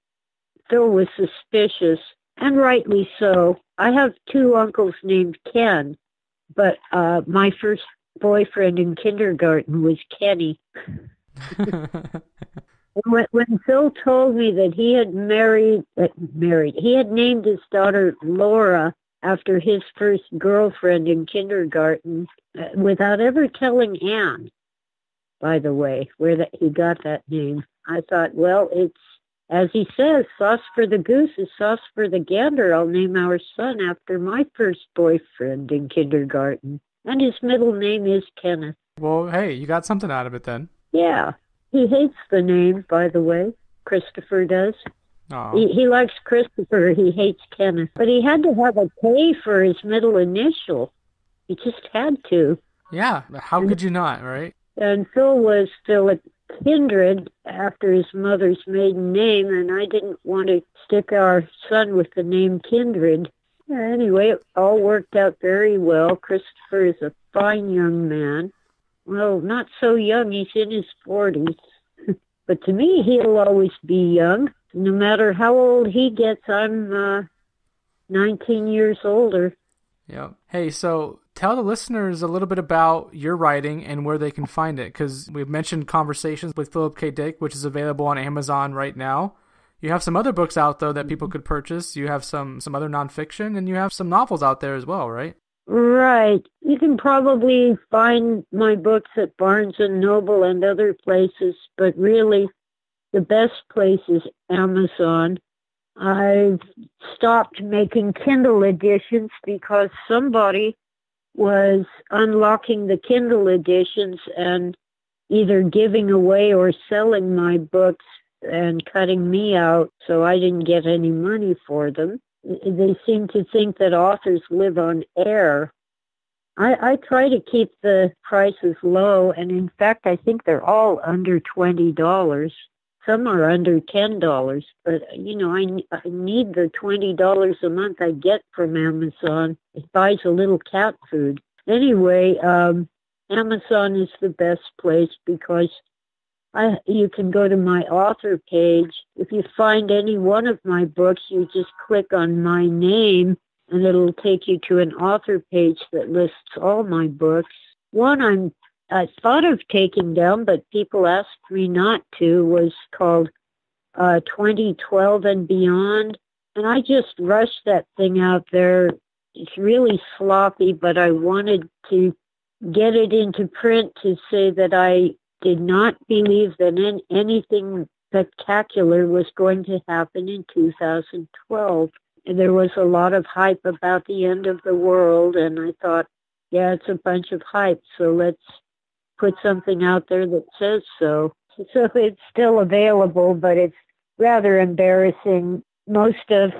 Phil was suspicious, and rightly so. I have two uncles named Ken, but uh, my first boyfriend in kindergarten was Kenny. when, when Phil told me that he had married, uh, married, he had named his daughter Laura after his first girlfriend in kindergarten, uh, without ever telling Anne, by the way, where that he got that name, I thought, well, it's As he says, sauce for the goose is sauce for the gander. I'll name our son after my first boyfriend in kindergarten. And his middle name is Kenneth. Well, hey, you got something out of it then. Yeah. He hates the name, by the way. Christopher does. He, he likes Christopher. He hates Kenneth. But he had to have a K for his middle initial. He just had to. Yeah. How and, could you not, right? And Phil was Philip Kindred after his mother's maiden name, and I didn't want to stick our son with the name Kindred. Anyway, it all worked out very well. Christopher is a fine young man. Well, not so young. He's in his forties. But to me, he'll always be young. No matter how old he gets, I'm uh, nineteen years older. Yeah. Hey, so tell the listeners a little bit about your writing and where they can find it, because we've mentioned Conversations with Philip K. Dick, which is available on Amazon right now. You have some other books out, though, that people could purchase. You have some, some other nonfiction, and you have some novels out there as well, right? Right. You can probably find my books at Barnes and Noble and other places, but really, the best place is Amazon. I've stopped making Kindle editions because somebody was unlocking the Kindle editions and either giving away or selling my books and cutting me out, so I didn't get any money for them. They seem to think that authors live on air. I, I try to keep the prices low, and in fact, I think they're all under twenty dollars. Some are under ten dollars, but, you know, I, I need the twenty dollars a month I get from Amazon. It buys a little cat food. Anyway, um, Amazon is the best place because I, you can go to my author page. If you find any one of my books, you just click on my name, and it'll take you to an author page that lists all my books. One I'm I thought of taking down, but people asked me not to, was called uh, twenty twelve and Beyond. And I just rushed that thing out there. It's really sloppy, but I wanted to get it into print to say that I did not believe that in anything spectacular was going to happen in two thousand twelve. And there was a lot of hype about the end of the world, and I thought, yeah, it's a bunch of hype, so let's put something out there that says so. So it's still available, but it's rather embarrassing. Most of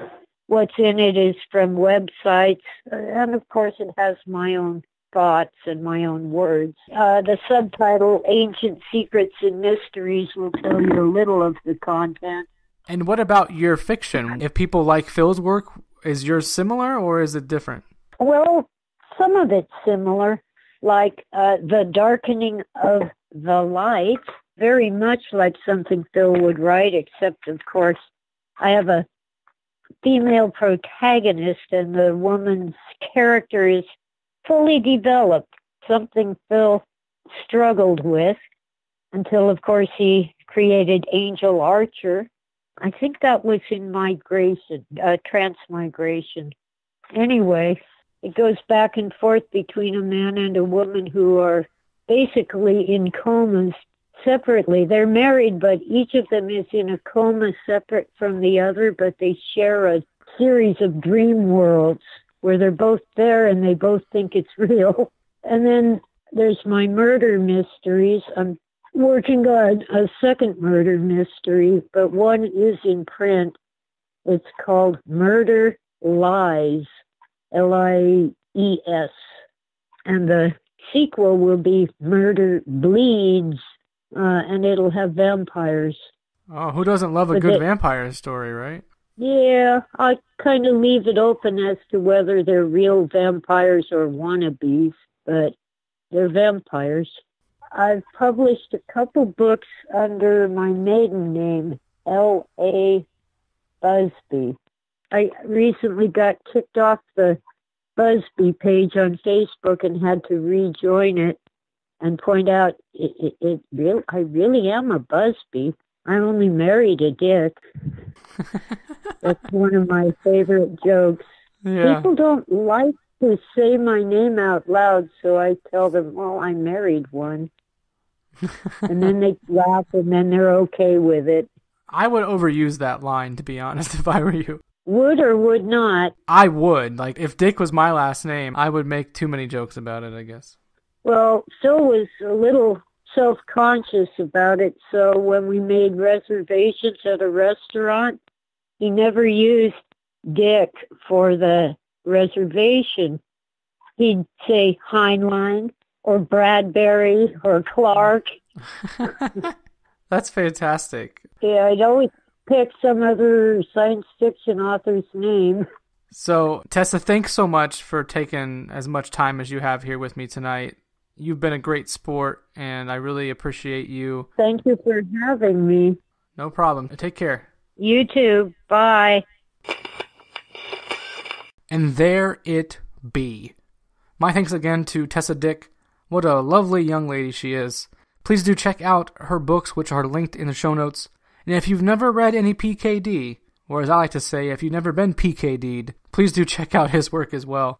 what's in it is from websites, and of course it has my own thoughts and my own words. Uh, the subtitle, Ancient Secrets and Mysteries, will tell you a little of the content. And what about your fiction? If people like Phil's work, is yours similar or is it different? Well, some of it's similar. Like uh, The Darkening of the Light, very much like something Phil would write, except, of course, I have a female protagonist, and the woman's character is fully developed, something Phil struggled with until, of course, he created Angel Archer. I think that was in Migration, uh, Transmigration. Anyway, it goes back and forth between a man and a woman who are basically in comas separately. They're married, but each of them is in a coma separate from the other, but they share a series of dream worlds where they're both there and they both think it's real. And then there's my murder mysteries. I'm working on a second murder mystery, but one is in print. It's called Murder Lies. L I E S. And the sequel will be Murder Bleeds, uh, and it'll have vampires. Oh, who doesn't love a but good they, vampire story, right? Yeah, I kind of leave it open as to whether they're real vampires or wannabes, but they're vampires. I've published a couple books under my maiden name, L A Busby. I recently got kicked off the Busby page on Facebook and had to rejoin it and point out it, it, it real, I really am a Busby. I only married a Dick. That's one of my favorite jokes. Yeah. People don't like to say my name out loud, so I tell them, well, I married one. And then they laugh, and then they're okay with it. I would overuse that line, to be honest, if I were you. Would or would not? I would. Like, if Dick was my last name, I would make too many jokes about it, I guess. Well, Phil was a little self-conscious about it, so when we made reservations at a restaurant, he never used Dick for the reservation. He'd say Heinlein or Bradbury or Clark. That's fantastic. Yeah, I'd always pick some other science fiction author's name. So, Tessa, thanks so much for taking as much time as you have here with me tonight. You've been a great sport, and I really appreciate you. Thank you for having me. No problem. Take care. You too. Bye. And there it be. My thanks again to Tessa Dick. What a lovely young lady she is. Please do check out her books, which are linked in the show notes. And if you've never read any P K D, or as I like to say, if you've never been P K D'd, please do check out his work as well.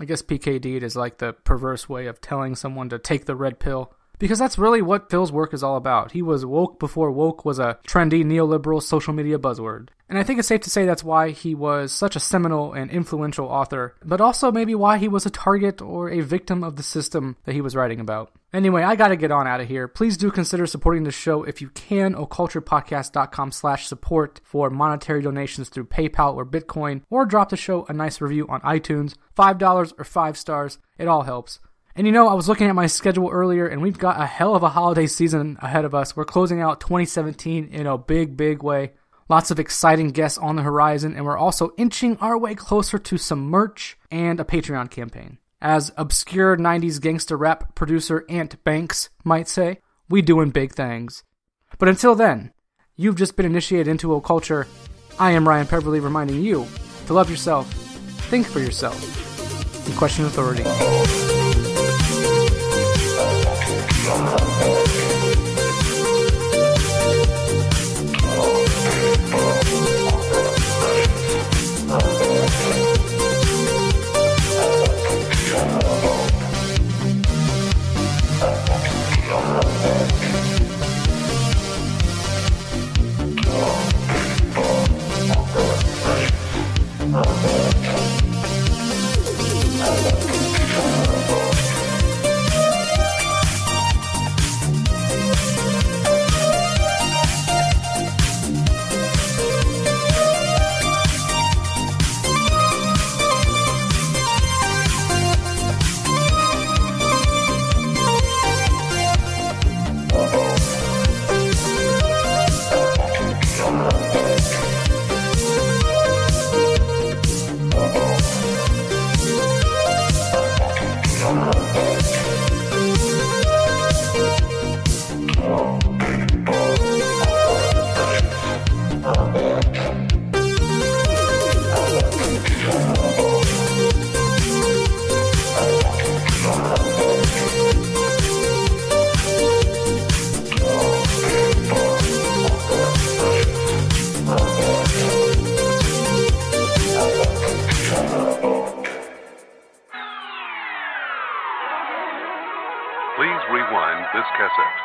I guess P K D'd is like the perverse way of telling someone to take the red pill, because that's really what Phil's work is all about. He was woke before woke was a trendy neoliberal social media buzzword. And I think it's safe to say that's why he was such a seminal and influential author, but also maybe why he was a target or a victim of the system that he was writing about. Anyway, I gotta get on out of here. Please do consider supporting the show if you can. occulturepodcast.com slash support for monetary donations through PayPal or Bitcoin, or drop the show a nice review on iTunes. five dollars or five stars, it all helps. And you know, I was looking at my schedule earlier, and we've got a hell of a holiday season ahead of us. We're closing out twenty seventeen in a big, big way. Lots of exciting guests on the horizon, and we're also inching our way closer to some merch and a Patreon campaign. As obscure nineties gangster rap producer Ant Banks might say, we doing big things. But until then, you've just been initiated into Occulture. I am Ryan Peverly, reminding you to love yourself, think for yourself, and question authority. Please rewind this cassette.